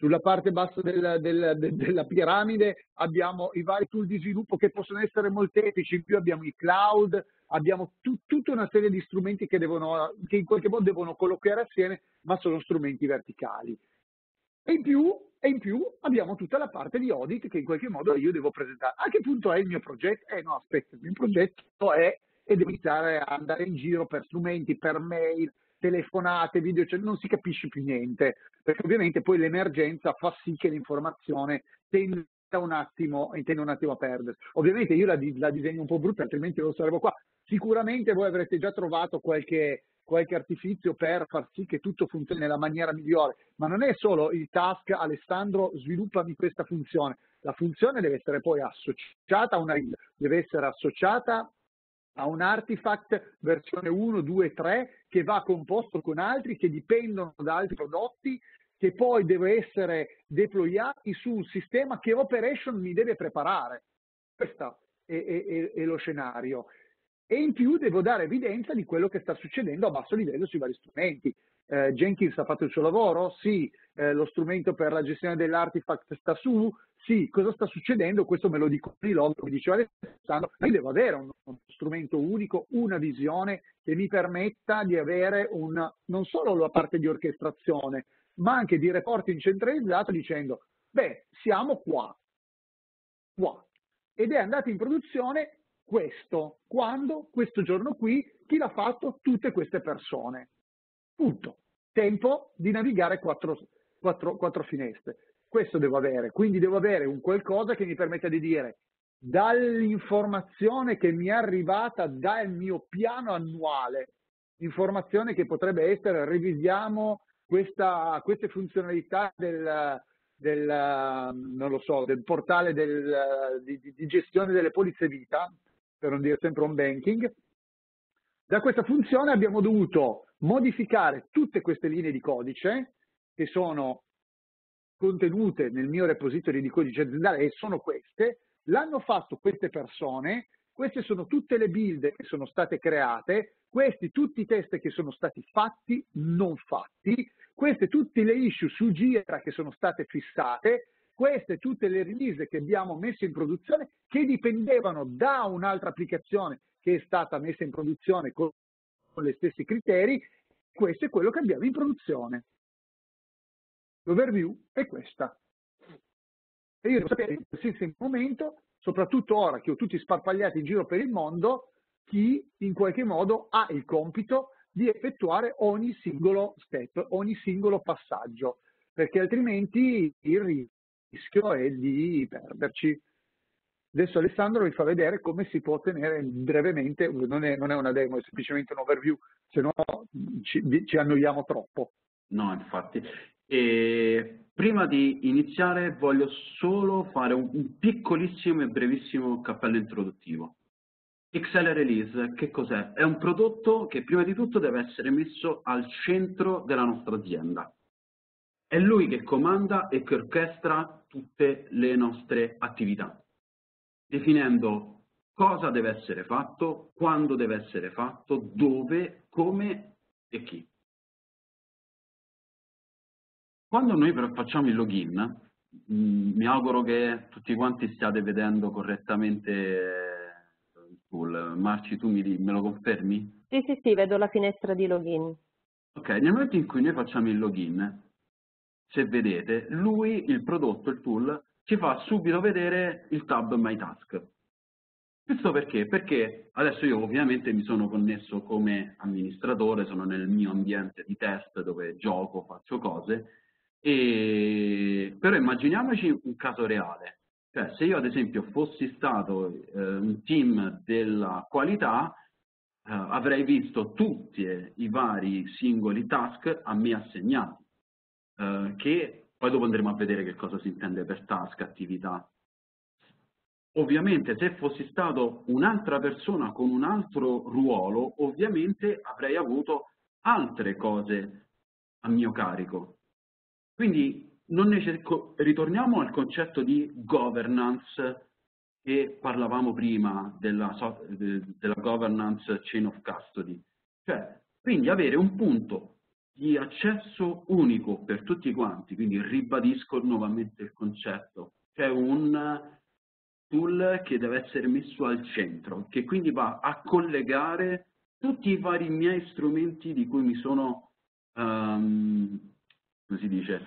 Sulla parte bassa del, del, de, della piramide abbiamo i vari tool di sviluppo che possono essere molteplici, in più abbiamo i cloud, abbiamo tut, tutta una serie di strumenti che, devono, che in qualche modo devono collocare assieme, ma sono strumenti verticali. E in, più, e in più abbiamo tutta la parte di audit che in qualche modo io devo presentare. A che punto è il mio progetto? Eh no, aspetta, il mio progetto è, e devo iniziare a andare in giro per strumenti, per mail, telefonate, video, cioè non si capisce più niente, perché ovviamente poi l'emergenza fa sì che l'informazione tenda un attimo, tenda un attimo a perdere. Ovviamente io la, la disegno un po' brutta, altrimenti non saremo qua. Sicuramente voi avrete già trovato qualche, qualche artifizio per far sì che tutto funzioni nella maniera migliore, ma non è solo il task Alessandro sviluppami questa funzione, la funzione deve essere poi associata a una reel, deve essere associata a un artifact versione uno, due, tre che va composto con altri che dipendono da altri prodotti, che poi deve essere deployati su un sistema che Operation mi deve preparare. Questo è, è, è lo scenario. E in più devo dare evidenza di quello che sta succedendo a basso livello sui vari strumenti. Eh, Jenkins ha fatto il suo lavoro? Sì. Eh, lo strumento per la gestione dell'artifact sta su? Sì. Cosa sta succedendo? Questo me lo dico i log, come diceva Alessandro. Io devo avere un, uno strumento unico, una visione che mi permetta di avere una, non solo la parte di orchestrazione, ma anche di reporting centralizzato dicendo, beh, siamo qua, qua, ed è andato in produzione questo, quando, questo giorno qui, chi l'ha fatto? Tutte queste persone. Punto. Tempo di navigare quattro, quattro, quattro finestre. Questo devo avere, quindi devo avere un qualcosa che mi permetta di dire dall'informazione che mi è arrivata dal mio piano annuale, informazione che potrebbe essere rivisiamo questa, queste funzionalità del... del, non lo so, del portale del, di, di gestione delle polizze vita, per non dire sempre home banking. Da questa funzione abbiamo dovuto modificare tutte queste linee di codice, che sono contenute nel mio repository di codice aziendale, e sono queste, l'hanno fatto queste persone, queste sono tutte le build che sono state create, questi tutti i test che sono stati fatti, non fatti, queste tutte le issue su Jira che sono state fissate, queste tutte le release che abbiamo messo in produzione che dipendevano da un'altra applicazione che è stata messa in produzione con gli stessi criteri, questo è quello che abbiamo in produzione. L'overview è questa. E io devo sapere che senza il momento, soprattutto ora che ho tutti sparpagliati in giro per il mondo, chi in qualche modo ha il compito di effettuare ogni singolo step, ogni singolo passaggio, perché altrimenti il rischio è di perderci. Adesso Alessandro vi fa vedere come si può ottenere brevemente, non è, non è una demo, è semplicemente un overview, se no ci, ci annoiamo troppo. No, infatti. E prima di iniziare voglio solo fare un, un piccolissimo e brevissimo cappello introduttivo. X L Release, che cos'è? È un prodotto che prima di tutto deve essere messo al centro della nostra azienda. È lui che comanda e che orchestra tutte le nostre attività, definendo cosa deve essere fatto, quando deve essere fatto, dove, come e chi. Quando noi però facciamo il login, mi auguro che tutti quanti stiate vedendo correttamente il tool. Marci, tu mi, me lo confermi? Sì, sì, sì, vedo la finestra di login. Ok, nel momento in cui noi facciamo il login, se vedete, lui, il prodotto, il tool, ci fa subito vedere il tab My Task. Questo perché? Perché adesso io ovviamente mi sono connesso come amministratore, sono nel mio ambiente di test dove gioco, faccio cose. E... però immaginiamoci un caso reale, cioè se io ad esempio fossi stato eh, un team della qualità, eh, avrei visto tutti i vari singoli task a me assegnati, eh, che poi dopo andremo a vedere che cosa si intende per task, attività. Ovviamente se fossi stato un'altra persona con un altro ruolo, ovviamente avrei avuto altre cose a mio carico. Quindi non ne cerco, ritorniamo al concetto di governance che parlavamo prima della, della governance chain of custody. Cioè, quindi avere un punto di accesso unico per tutti quanti, quindi ribadisco nuovamente il concetto, cioè un tool che deve essere messo al centro, che quindi va a collegare tutti i vari miei strumenti di cui mi sono... Um, come si dice,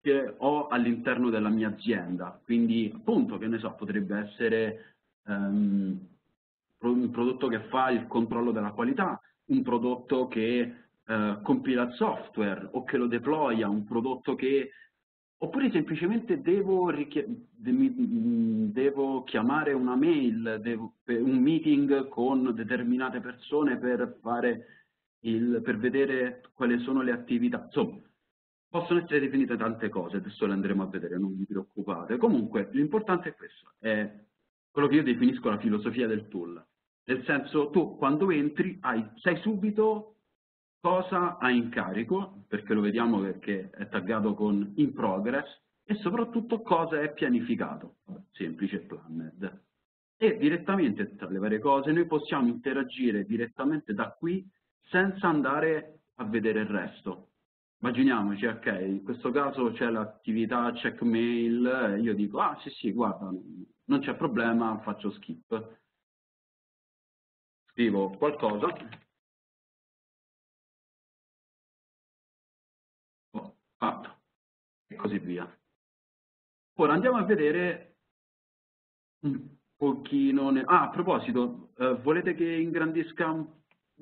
che ho all'interno della mia azienda. Quindi appunto, che ne so, potrebbe essere um, un prodotto che fa il controllo della qualità, un prodotto che uh, compila il software o che lo deploya, un prodotto che... oppure semplicemente devo, devo chiamare una mail, devo, un meeting con determinate persone per, fare il, per vedere quali sono le attività. Insomma, possono essere definite tante cose, adesso le andremo a vedere, non vi preoccupate. Comunque, l'importante è questo, è quello che io definisco la filosofia del tool. Nel senso, tu quando entri hai, sai subito cosa hai in carico, perché lo vediamo perché è taggato con in progress, e soprattutto cosa è pianificato, semplice planned. E direttamente, tra le varie cose, noi possiamo interagire direttamente da qui senza andare a vedere il resto. Immaginiamoci, ok, in questo caso c'è l'attività check mail, io dico, ah sì sì, guarda, non c'è problema, faccio skip. Scrivo qualcosa. Oh, fatto. E così via. Ora andiamo a vedere un pochino... Ah, a proposito, eh, volete che ingrandisca un,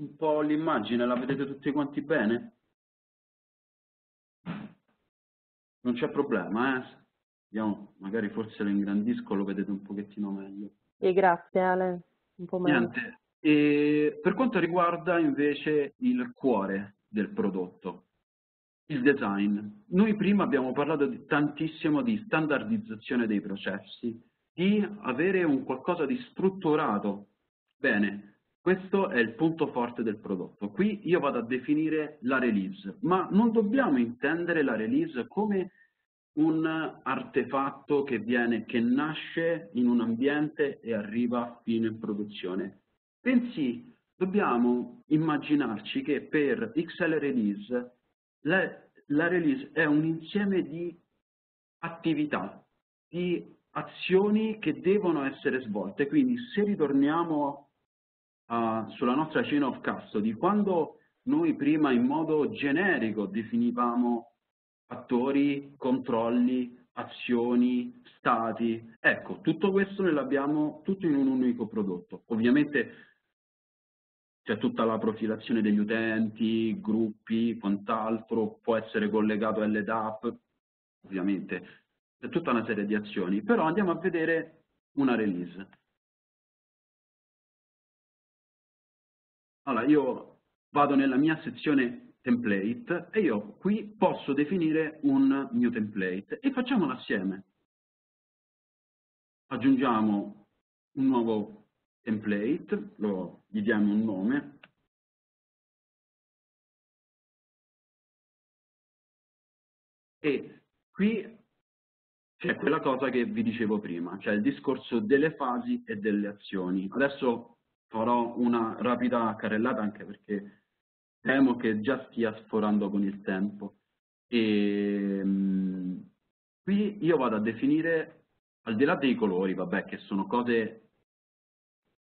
un po' l'immagine? La vedete tutti quanti bene? Non c'è problema, eh? Vediamo, magari forse lo ingrandisco, lo vedete un pochettino meglio. E grazie Ale, un po' meglio. Niente. E per quanto riguarda invece il cuore del prodotto, il design. Noi prima abbiamo parlato di, tantissimo di standardizzazione dei processi, di avere un qualcosa di strutturato. Bene, questo è il punto forte del prodotto. Qui io vado a definire la release, ma non dobbiamo intendere la release come un artefatto che viene, che nasce in un ambiente e arriva fino in produzione. Bensì dobbiamo immaginarci che per X L Release la, la release è un insieme di attività, di azioni che devono essere svolte. Quindi se ritorniamo uh, sulla nostra chain of custody, quando noi prima in modo generico definivamo attori, controlli, azioni, stati, ecco, tutto questo noi l'abbiamo tutto in un unico prodotto. Ovviamente c'è tutta la profilazione degli utenti, gruppi, quant'altro, può essere collegato alle D A P, ovviamente c'è tutta una serie di azioni, però andiamo a vedere una release. Allora, io vado nella mia sezione template e io qui posso definire un new template e facciamolo assieme. Aggiungiamo un nuovo template, lo, gli diamo un nome. E qui c'è quella cosa che vi dicevo prima, cioè il discorso delle fasi e delle azioni. Adesso farò una rapida carrellata anche perché temo che già stia sforando con il tempo. E mh, qui io vado a definire, al di là dei colori, vabbè, che sono cose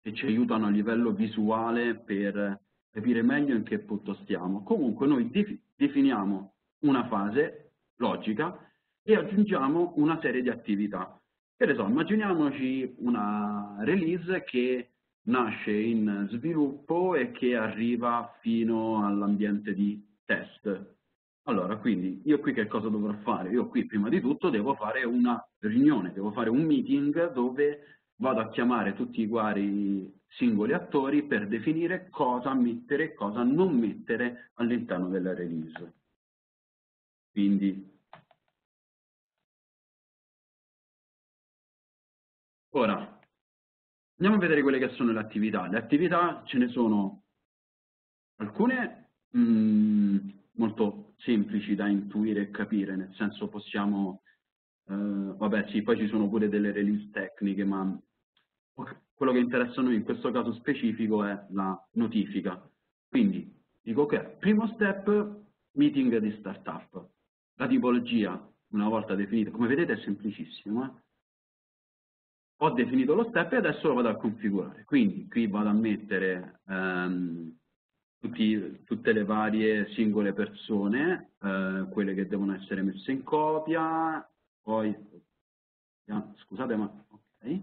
che ci aiutano a livello visuale per capire meglio in che punto stiamo. Comunque noi definiamo una fase logica e aggiungiamo una serie di attività. Che ne so, immaginiamoci una release che nasce in sviluppo e che arriva fino all'ambiente di test. Allora, quindi io qui che cosa dovrò fare? Io qui prima di tutto devo fare una riunione, devo fare un meeting dove vado a chiamare tutti i vari singoli attori per definire cosa mettere e cosa non mettere all'interno della release. Quindi, ora, andiamo a vedere quelle che sono le attività. Le attività ce ne sono alcune mh, molto semplici da intuire e capire, nel senso possiamo, eh, vabbè sì, poi ci sono pure delle release tecniche, ma quello che interessa a noi in questo caso specifico è la notifica. Quindi dico che okay, primo step, meeting di startup. La tipologia, una volta definita, come vedete è semplicissima. Eh? Ho definito lo step e adesso lo vado a configurare. Quindi qui vado a mettere ehm, tutti, tutte le varie singole persone, eh, quelle che devono essere messe in copia, poi, scusate ma, ok,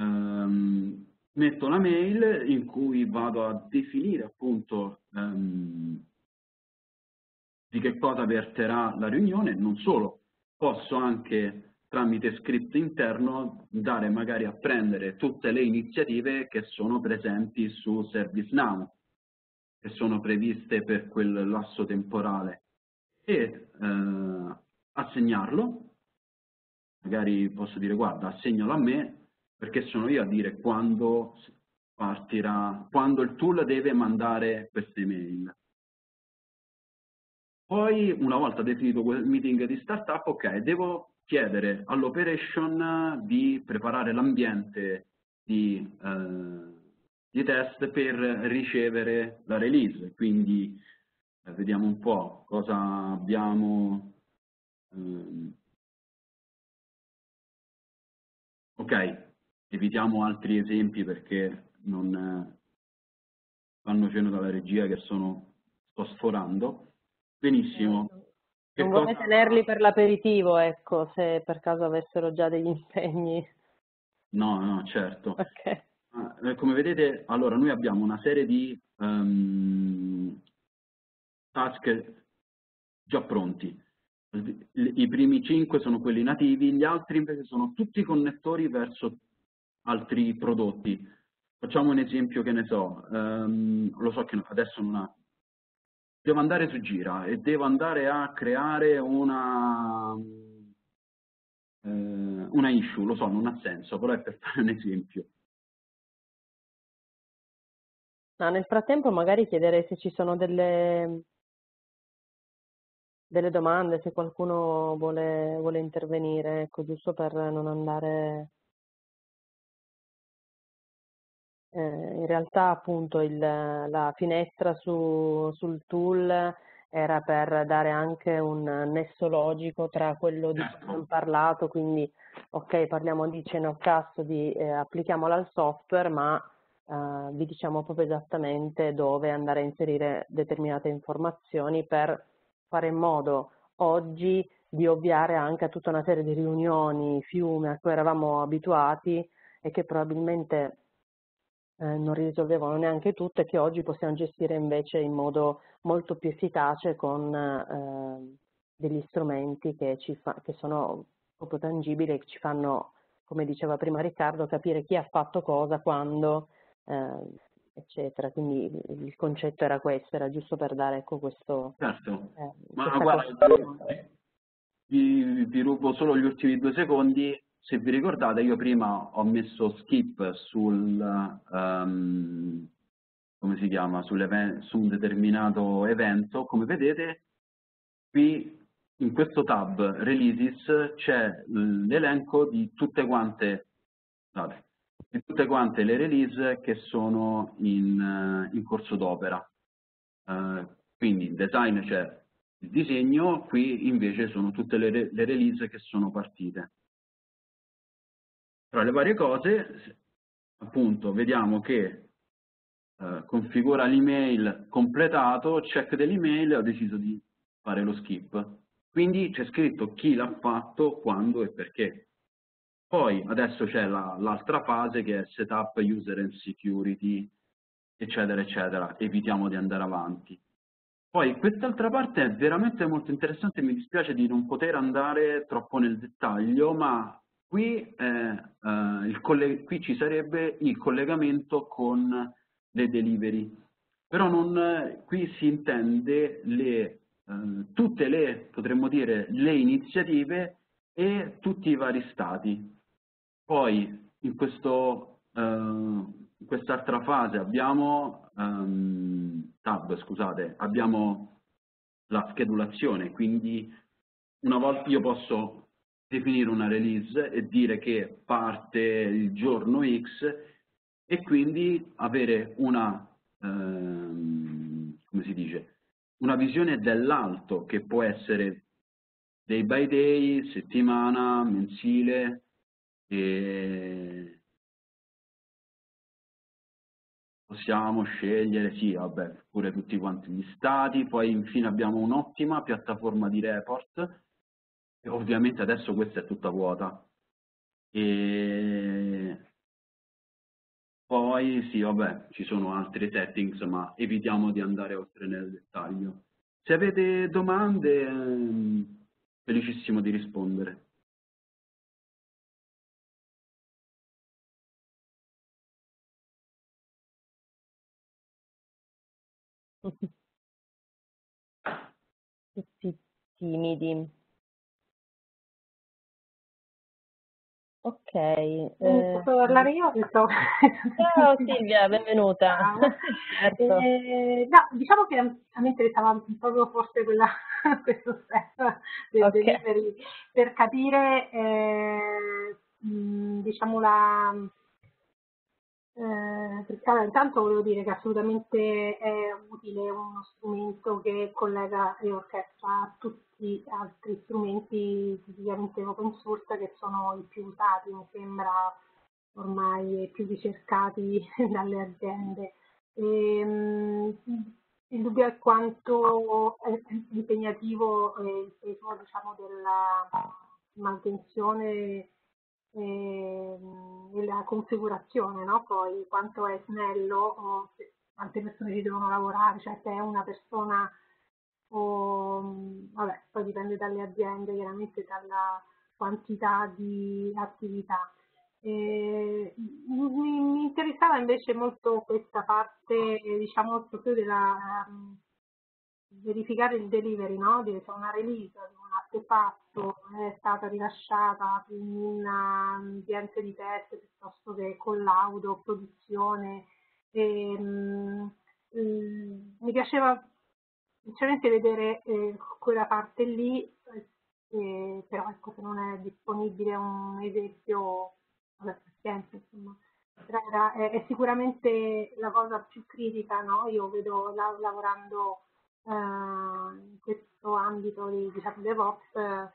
ehm, metto la mail in cui vado a definire appunto ehm, di che cosa verterà la riunione, non solo, posso anche tramite script interno dare magari a prendere tutte le iniziative che sono presenti su ServiceNow, che sono previste per quel lasso temporale, e eh, assegnarlo, magari posso dire guarda assegnalo a me perché sono io a dire quando partirà, quando il tool deve mandare queste mail. Poi, una volta definito quel meeting di startup, ok, devo chiedere all'operation di preparare l'ambiente di, eh, di test per ricevere la release. Quindi eh, vediamo un po' cosa abbiamo. Eh, ok, evitiamo altri esempi perché non fanno eh, cenno dalla regia che sono, sto sforando. Benissimo. Che non vorrei cosa... tenerli per l'aperitivo, ecco, se per caso avessero già degli impegni. No, no, certo. Okay. Come vedete, allora, noi abbiamo una serie di um, task già pronti. I primi cinque sono quelli nativi, gli altri invece sono tutti connettori verso altri prodotti. Facciamo un esempio, che ne so, um, lo so che adesso non ha... Devo andare su Jira e devo andare a creare una, eh, una issue, lo so, non ha senso, però è per fare un esempio. No, nel frattempo magari chiedere se ci sono delle, delle domande, se qualcuno vuole, vuole intervenire, ecco, giusto per non andare... Eh, in realtà appunto il, la finestra su, sul tool era per dare anche un nesso logico tra quello di cui abbiamo parlato, quindi ok, parliamo di Cenocasso, di eh, applichiamola al software, ma eh, vi diciamo proprio esattamente dove andare a inserire determinate informazioni per fare in modo oggi di ovviare anche a tutta una serie di riunioni, fiume a cui eravamo abituati e che probabilmente Eh, non risolvevano neanche tutte, che oggi possiamo gestire invece in modo molto più efficace con eh, degli strumenti che, ci fa, che sono proprio tangibili e che ci fanno, come diceva prima Riccardo, capire chi ha fatto cosa, quando, eh, eccetera. Quindi il, il concetto era questo, era giusto per dare ecco questo... Certo, eh, ma guarda, vi, vi rubo solo gli ultimi due secondi. Se vi ricordate, io prima ho messo skip sul, um, come si chiama, su un determinato evento. Come vedete, qui in questo tab Releases c'è l'elenco di tutte quante, vabbè, di tutte quante le release che sono in, in corso d'opera. Uh, quindi in design c'è il disegno, qui invece sono tutte le, le release che sono partite. Tra le varie cose, appunto, vediamo che eh, configura l'email completato, check dell'email, ho deciso di fare lo skip. Quindi c'è scritto chi l'ha fatto, quando e perché. Poi adesso c'è l'altra la, fase che è setup, user and security, eccetera, eccetera. Evitiamo di andare avanti. Poi quest'altra parte è veramente molto interessante, mi dispiace di non poter andare troppo nel dettaglio, ma... Qui, eh, eh, il qui ci sarebbe il collegamento con le delivery, però non, qui si intende le, eh, tutte le, potremmo dire, le iniziative e tutti i vari stati. Poi in quest'altra eh, fase abbiamo, ehm, tab, scusate, abbiamo la schedulazione, quindi una volta io posso... definire una release e dire che parte il giorno X e quindi avere una, ehm, come si dice, una visione dell'alto che può essere day by day, settimana, mensile e possiamo scegliere, sì, vabbè, pure tutti quanti gli stati, poi infine abbiamo un'ottima piattaforma di report. Ovviamente adesso questa è tutta vuota e poi sì, vabbè, ci sono altri settings, ma evitiamo di andare oltre nel dettaglio. Se avete domande, felicissimo di rispondere. Tutti timidi. Ok, eh, posso parlare io? Ciao Silvia, benvenuta. Certo. Eh, no, diciamo che a me interessava proprio forse quella, questo step del okay. delivery per capire eh, diciamo la eh, intanto volevo dire che assolutamente è utile uno strumento che collega e orchestra tutti altri strumenti tipicamente open source che sono i più usati, mi sembra ormai più ricercati dalle aziende. E, il dubbio è quanto è impegnativo il peso, diciamo, della manutenzione e della configurazione, no? Poi quanto è snello, o quante persone ci devono lavorare, cioè se è una persona o, vabbè, poi dipende dalle aziende, chiaramente dalla quantità di attività. E, mi, mi interessava invece molto questa parte, diciamo, proprio della um, verificare il delivery, no? Di una release, di un artefatto è stata rilasciata in un ambiente di test piuttosto che collaudo, produzione. E, um, um, mi piaceva Semplicemente vedere eh, quella parte lì, eh, però ecco, se non è disponibile un esempio, vabbè, pazienza, insomma. Era, è, è sicuramente la cosa più critica, no? Io vedo la, lavorando eh, in questo ambito di diciamo, DevOps, eh,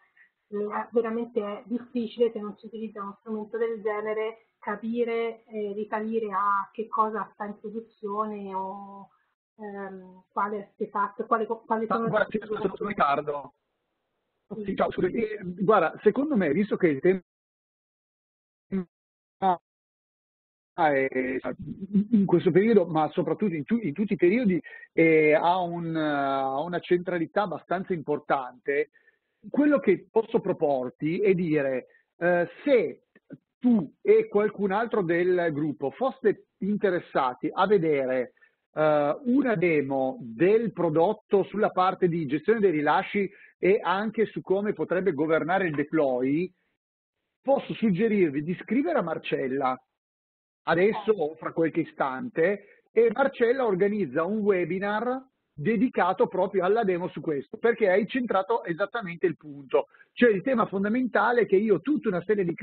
veramente è difficile se non si utilizza uno strumento del genere capire e eh, risalire a che cosa sta in produzione o ehm, quale artefatto, quale, quale ah, sono... Guarda, sono Riccardo. Sì. Sì, ciao, scusa, eh, guarda, secondo me, visto che il tema... Ah. in questo periodo, ma soprattutto in, tu, in tutti i periodi, eh, ha un, uh, una centralità abbastanza importante. Quello che posso proporti è dire eh, se tu e qualcun altro del gruppo foste interessati a vedere eh, una demo del prodotto sulla parte di gestione dei rilasci e anche su come potrebbe governare il deploy, posso suggerirvi di scrivere a Marcella adesso o fra qualche istante, e Marcella organizza un webinar dedicato proprio alla demo su questo, perché hai centrato esattamente il punto. Cioè il tema fondamentale è che io ho tutta una serie di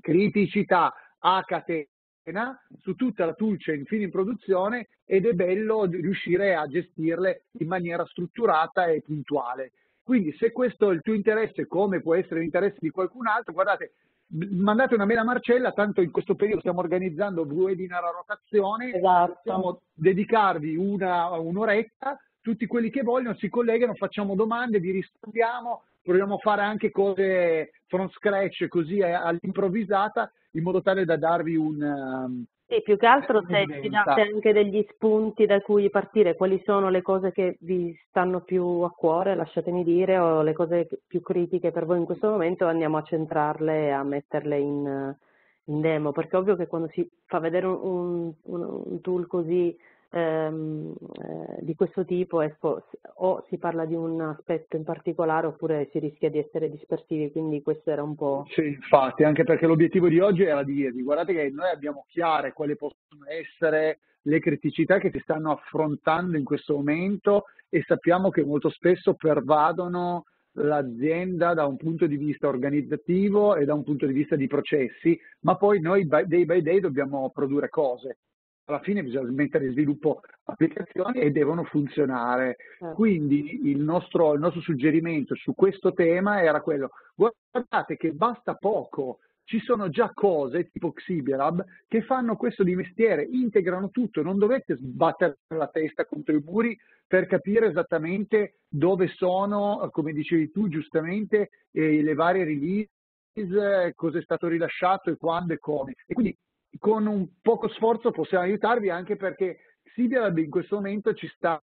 criticità a catena su tutta la tool chain fino in produzione, ed è bello riuscire a gestirle in maniera strutturata e puntuale. Quindi se questo è il tuo interesse, come può essere l'interesse di qualcun altro, guardate, mandate una mail a Marcella, tanto in questo periodo stiamo organizzando webinar a rotazione, esatto. Possiamo dedicarvi un'oretta, tutti quelli che vogliono si collegano, facciamo domande, vi rispondiamo, proviamo a fare anche cose from scratch così all'improvvisata, in modo tale da darvi un... Sì, più che altro se ci date anche degli spunti da cui partire, quali sono le cose che vi stanno più a cuore, lasciatemi dire, o le cose più critiche per voi in questo momento, andiamo a centrarle e a metterle in, in demo, perché è ovvio che quando si fa vedere un, un, un tool così ehm, eh, di questo tipo, ecco, o si parla di un aspetto in particolare oppure si rischia di essere dispersivi, quindi questo era un po'... Sì, infatti, anche perché l'obiettivo di oggi era dirvi, guardate che noi abbiamo chiare quali possono essere le criticità che si stanno affrontando in questo momento e sappiamo che molto spesso pervadono l'azienda da un punto di vista organizzativo e da un punto di vista di processi, ma poi noi day by day dobbiamo produrre cose. Alla fine bisogna mettere in sviluppo applicazioni e devono funzionare. Quindi il nostro, il nostro suggerimento su questo tema era quello, guardate che basta poco, ci sono già cose tipo XebiaLabs che fanno questo di mestiere, integrano tutto, non dovete sbattere la testa contro i muri per capire esattamente dove sono, come dicevi tu giustamente, eh, le varie release, cosa è stato rilasciato e quando e come. E quindi con un poco sforzo possiamo aiutarvi, anche perché XebiaLabs in questo momento ci sta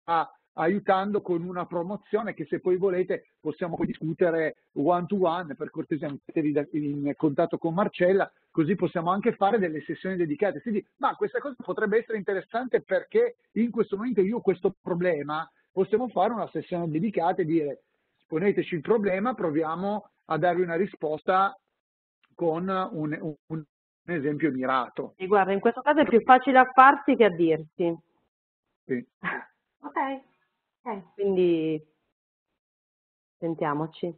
aiutando con una promozione che, se poi volete, possiamo poi discutere one to one, per cortesia mettetevi in contatto con Marcella, così possiamo anche fare delle sessioni dedicate. Quindi, ma questa cosa potrebbe essere interessante perché in questo momento io ho questo problema, possiamo fare una sessione dedicata e dire poneteci il problema, proviamo a darvi una risposta con un... un un esempio mirato. E guarda, in questo caso è più facile a farsi che a dirsi. Sì. Ok. Okay. Quindi sentiamoci.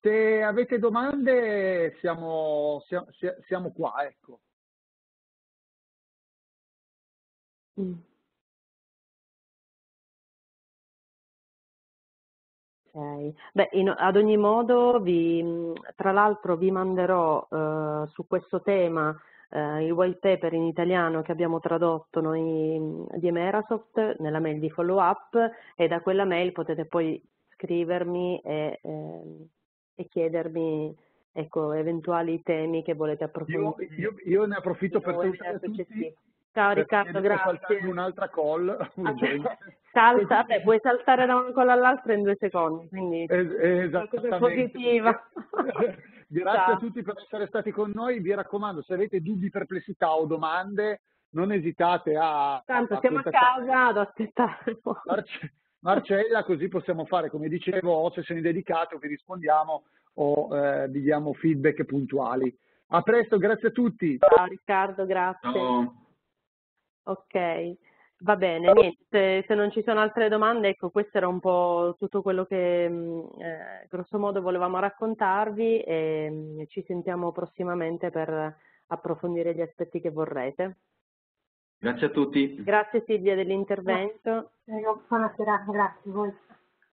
Se avete domande siamo, siamo, siamo qua, ecco. Mm. Okay. Beh, in, ad ogni modo, vi, tra l'altro vi manderò eh, su questo tema eh, il white paper in italiano che abbiamo tradotto noi di Emerasoft nella mail di follow up, e da quella mail potete poi scrivermi e, eh, e chiedermi, ecco, eventuali temi che volete approfondire. Io, io, io ne approfitto per tutti. Ciao Riccardo, grazie. Un'altra call. Salta, beh, puoi saltare da una call all'altra in due secondi, quindi es una cosa positiva. Grazie Ciao. a tutti per essere stati con noi, vi raccomando, se avete dubbi, perplessità o domande, non esitate a... Tanto a siamo a casa ad aspettare. Marce Marcella, così possiamo fare, come dicevo, o sessioni dedicate, o vi rispondiamo o eh, vi diamo feedback puntuali. A presto, grazie a tutti. Ciao Riccardo, grazie. Ciao. Ok, Va bene, niente, se non ci sono altre domande, ecco, questo era un po' tutto quello che eh, grosso modo volevamo raccontarvi, e ci sentiamo prossimamente per approfondire gli aspetti che vorrete. Grazie a tutti. Grazie Silvia dell'intervento. Buona serata, grazie a voi.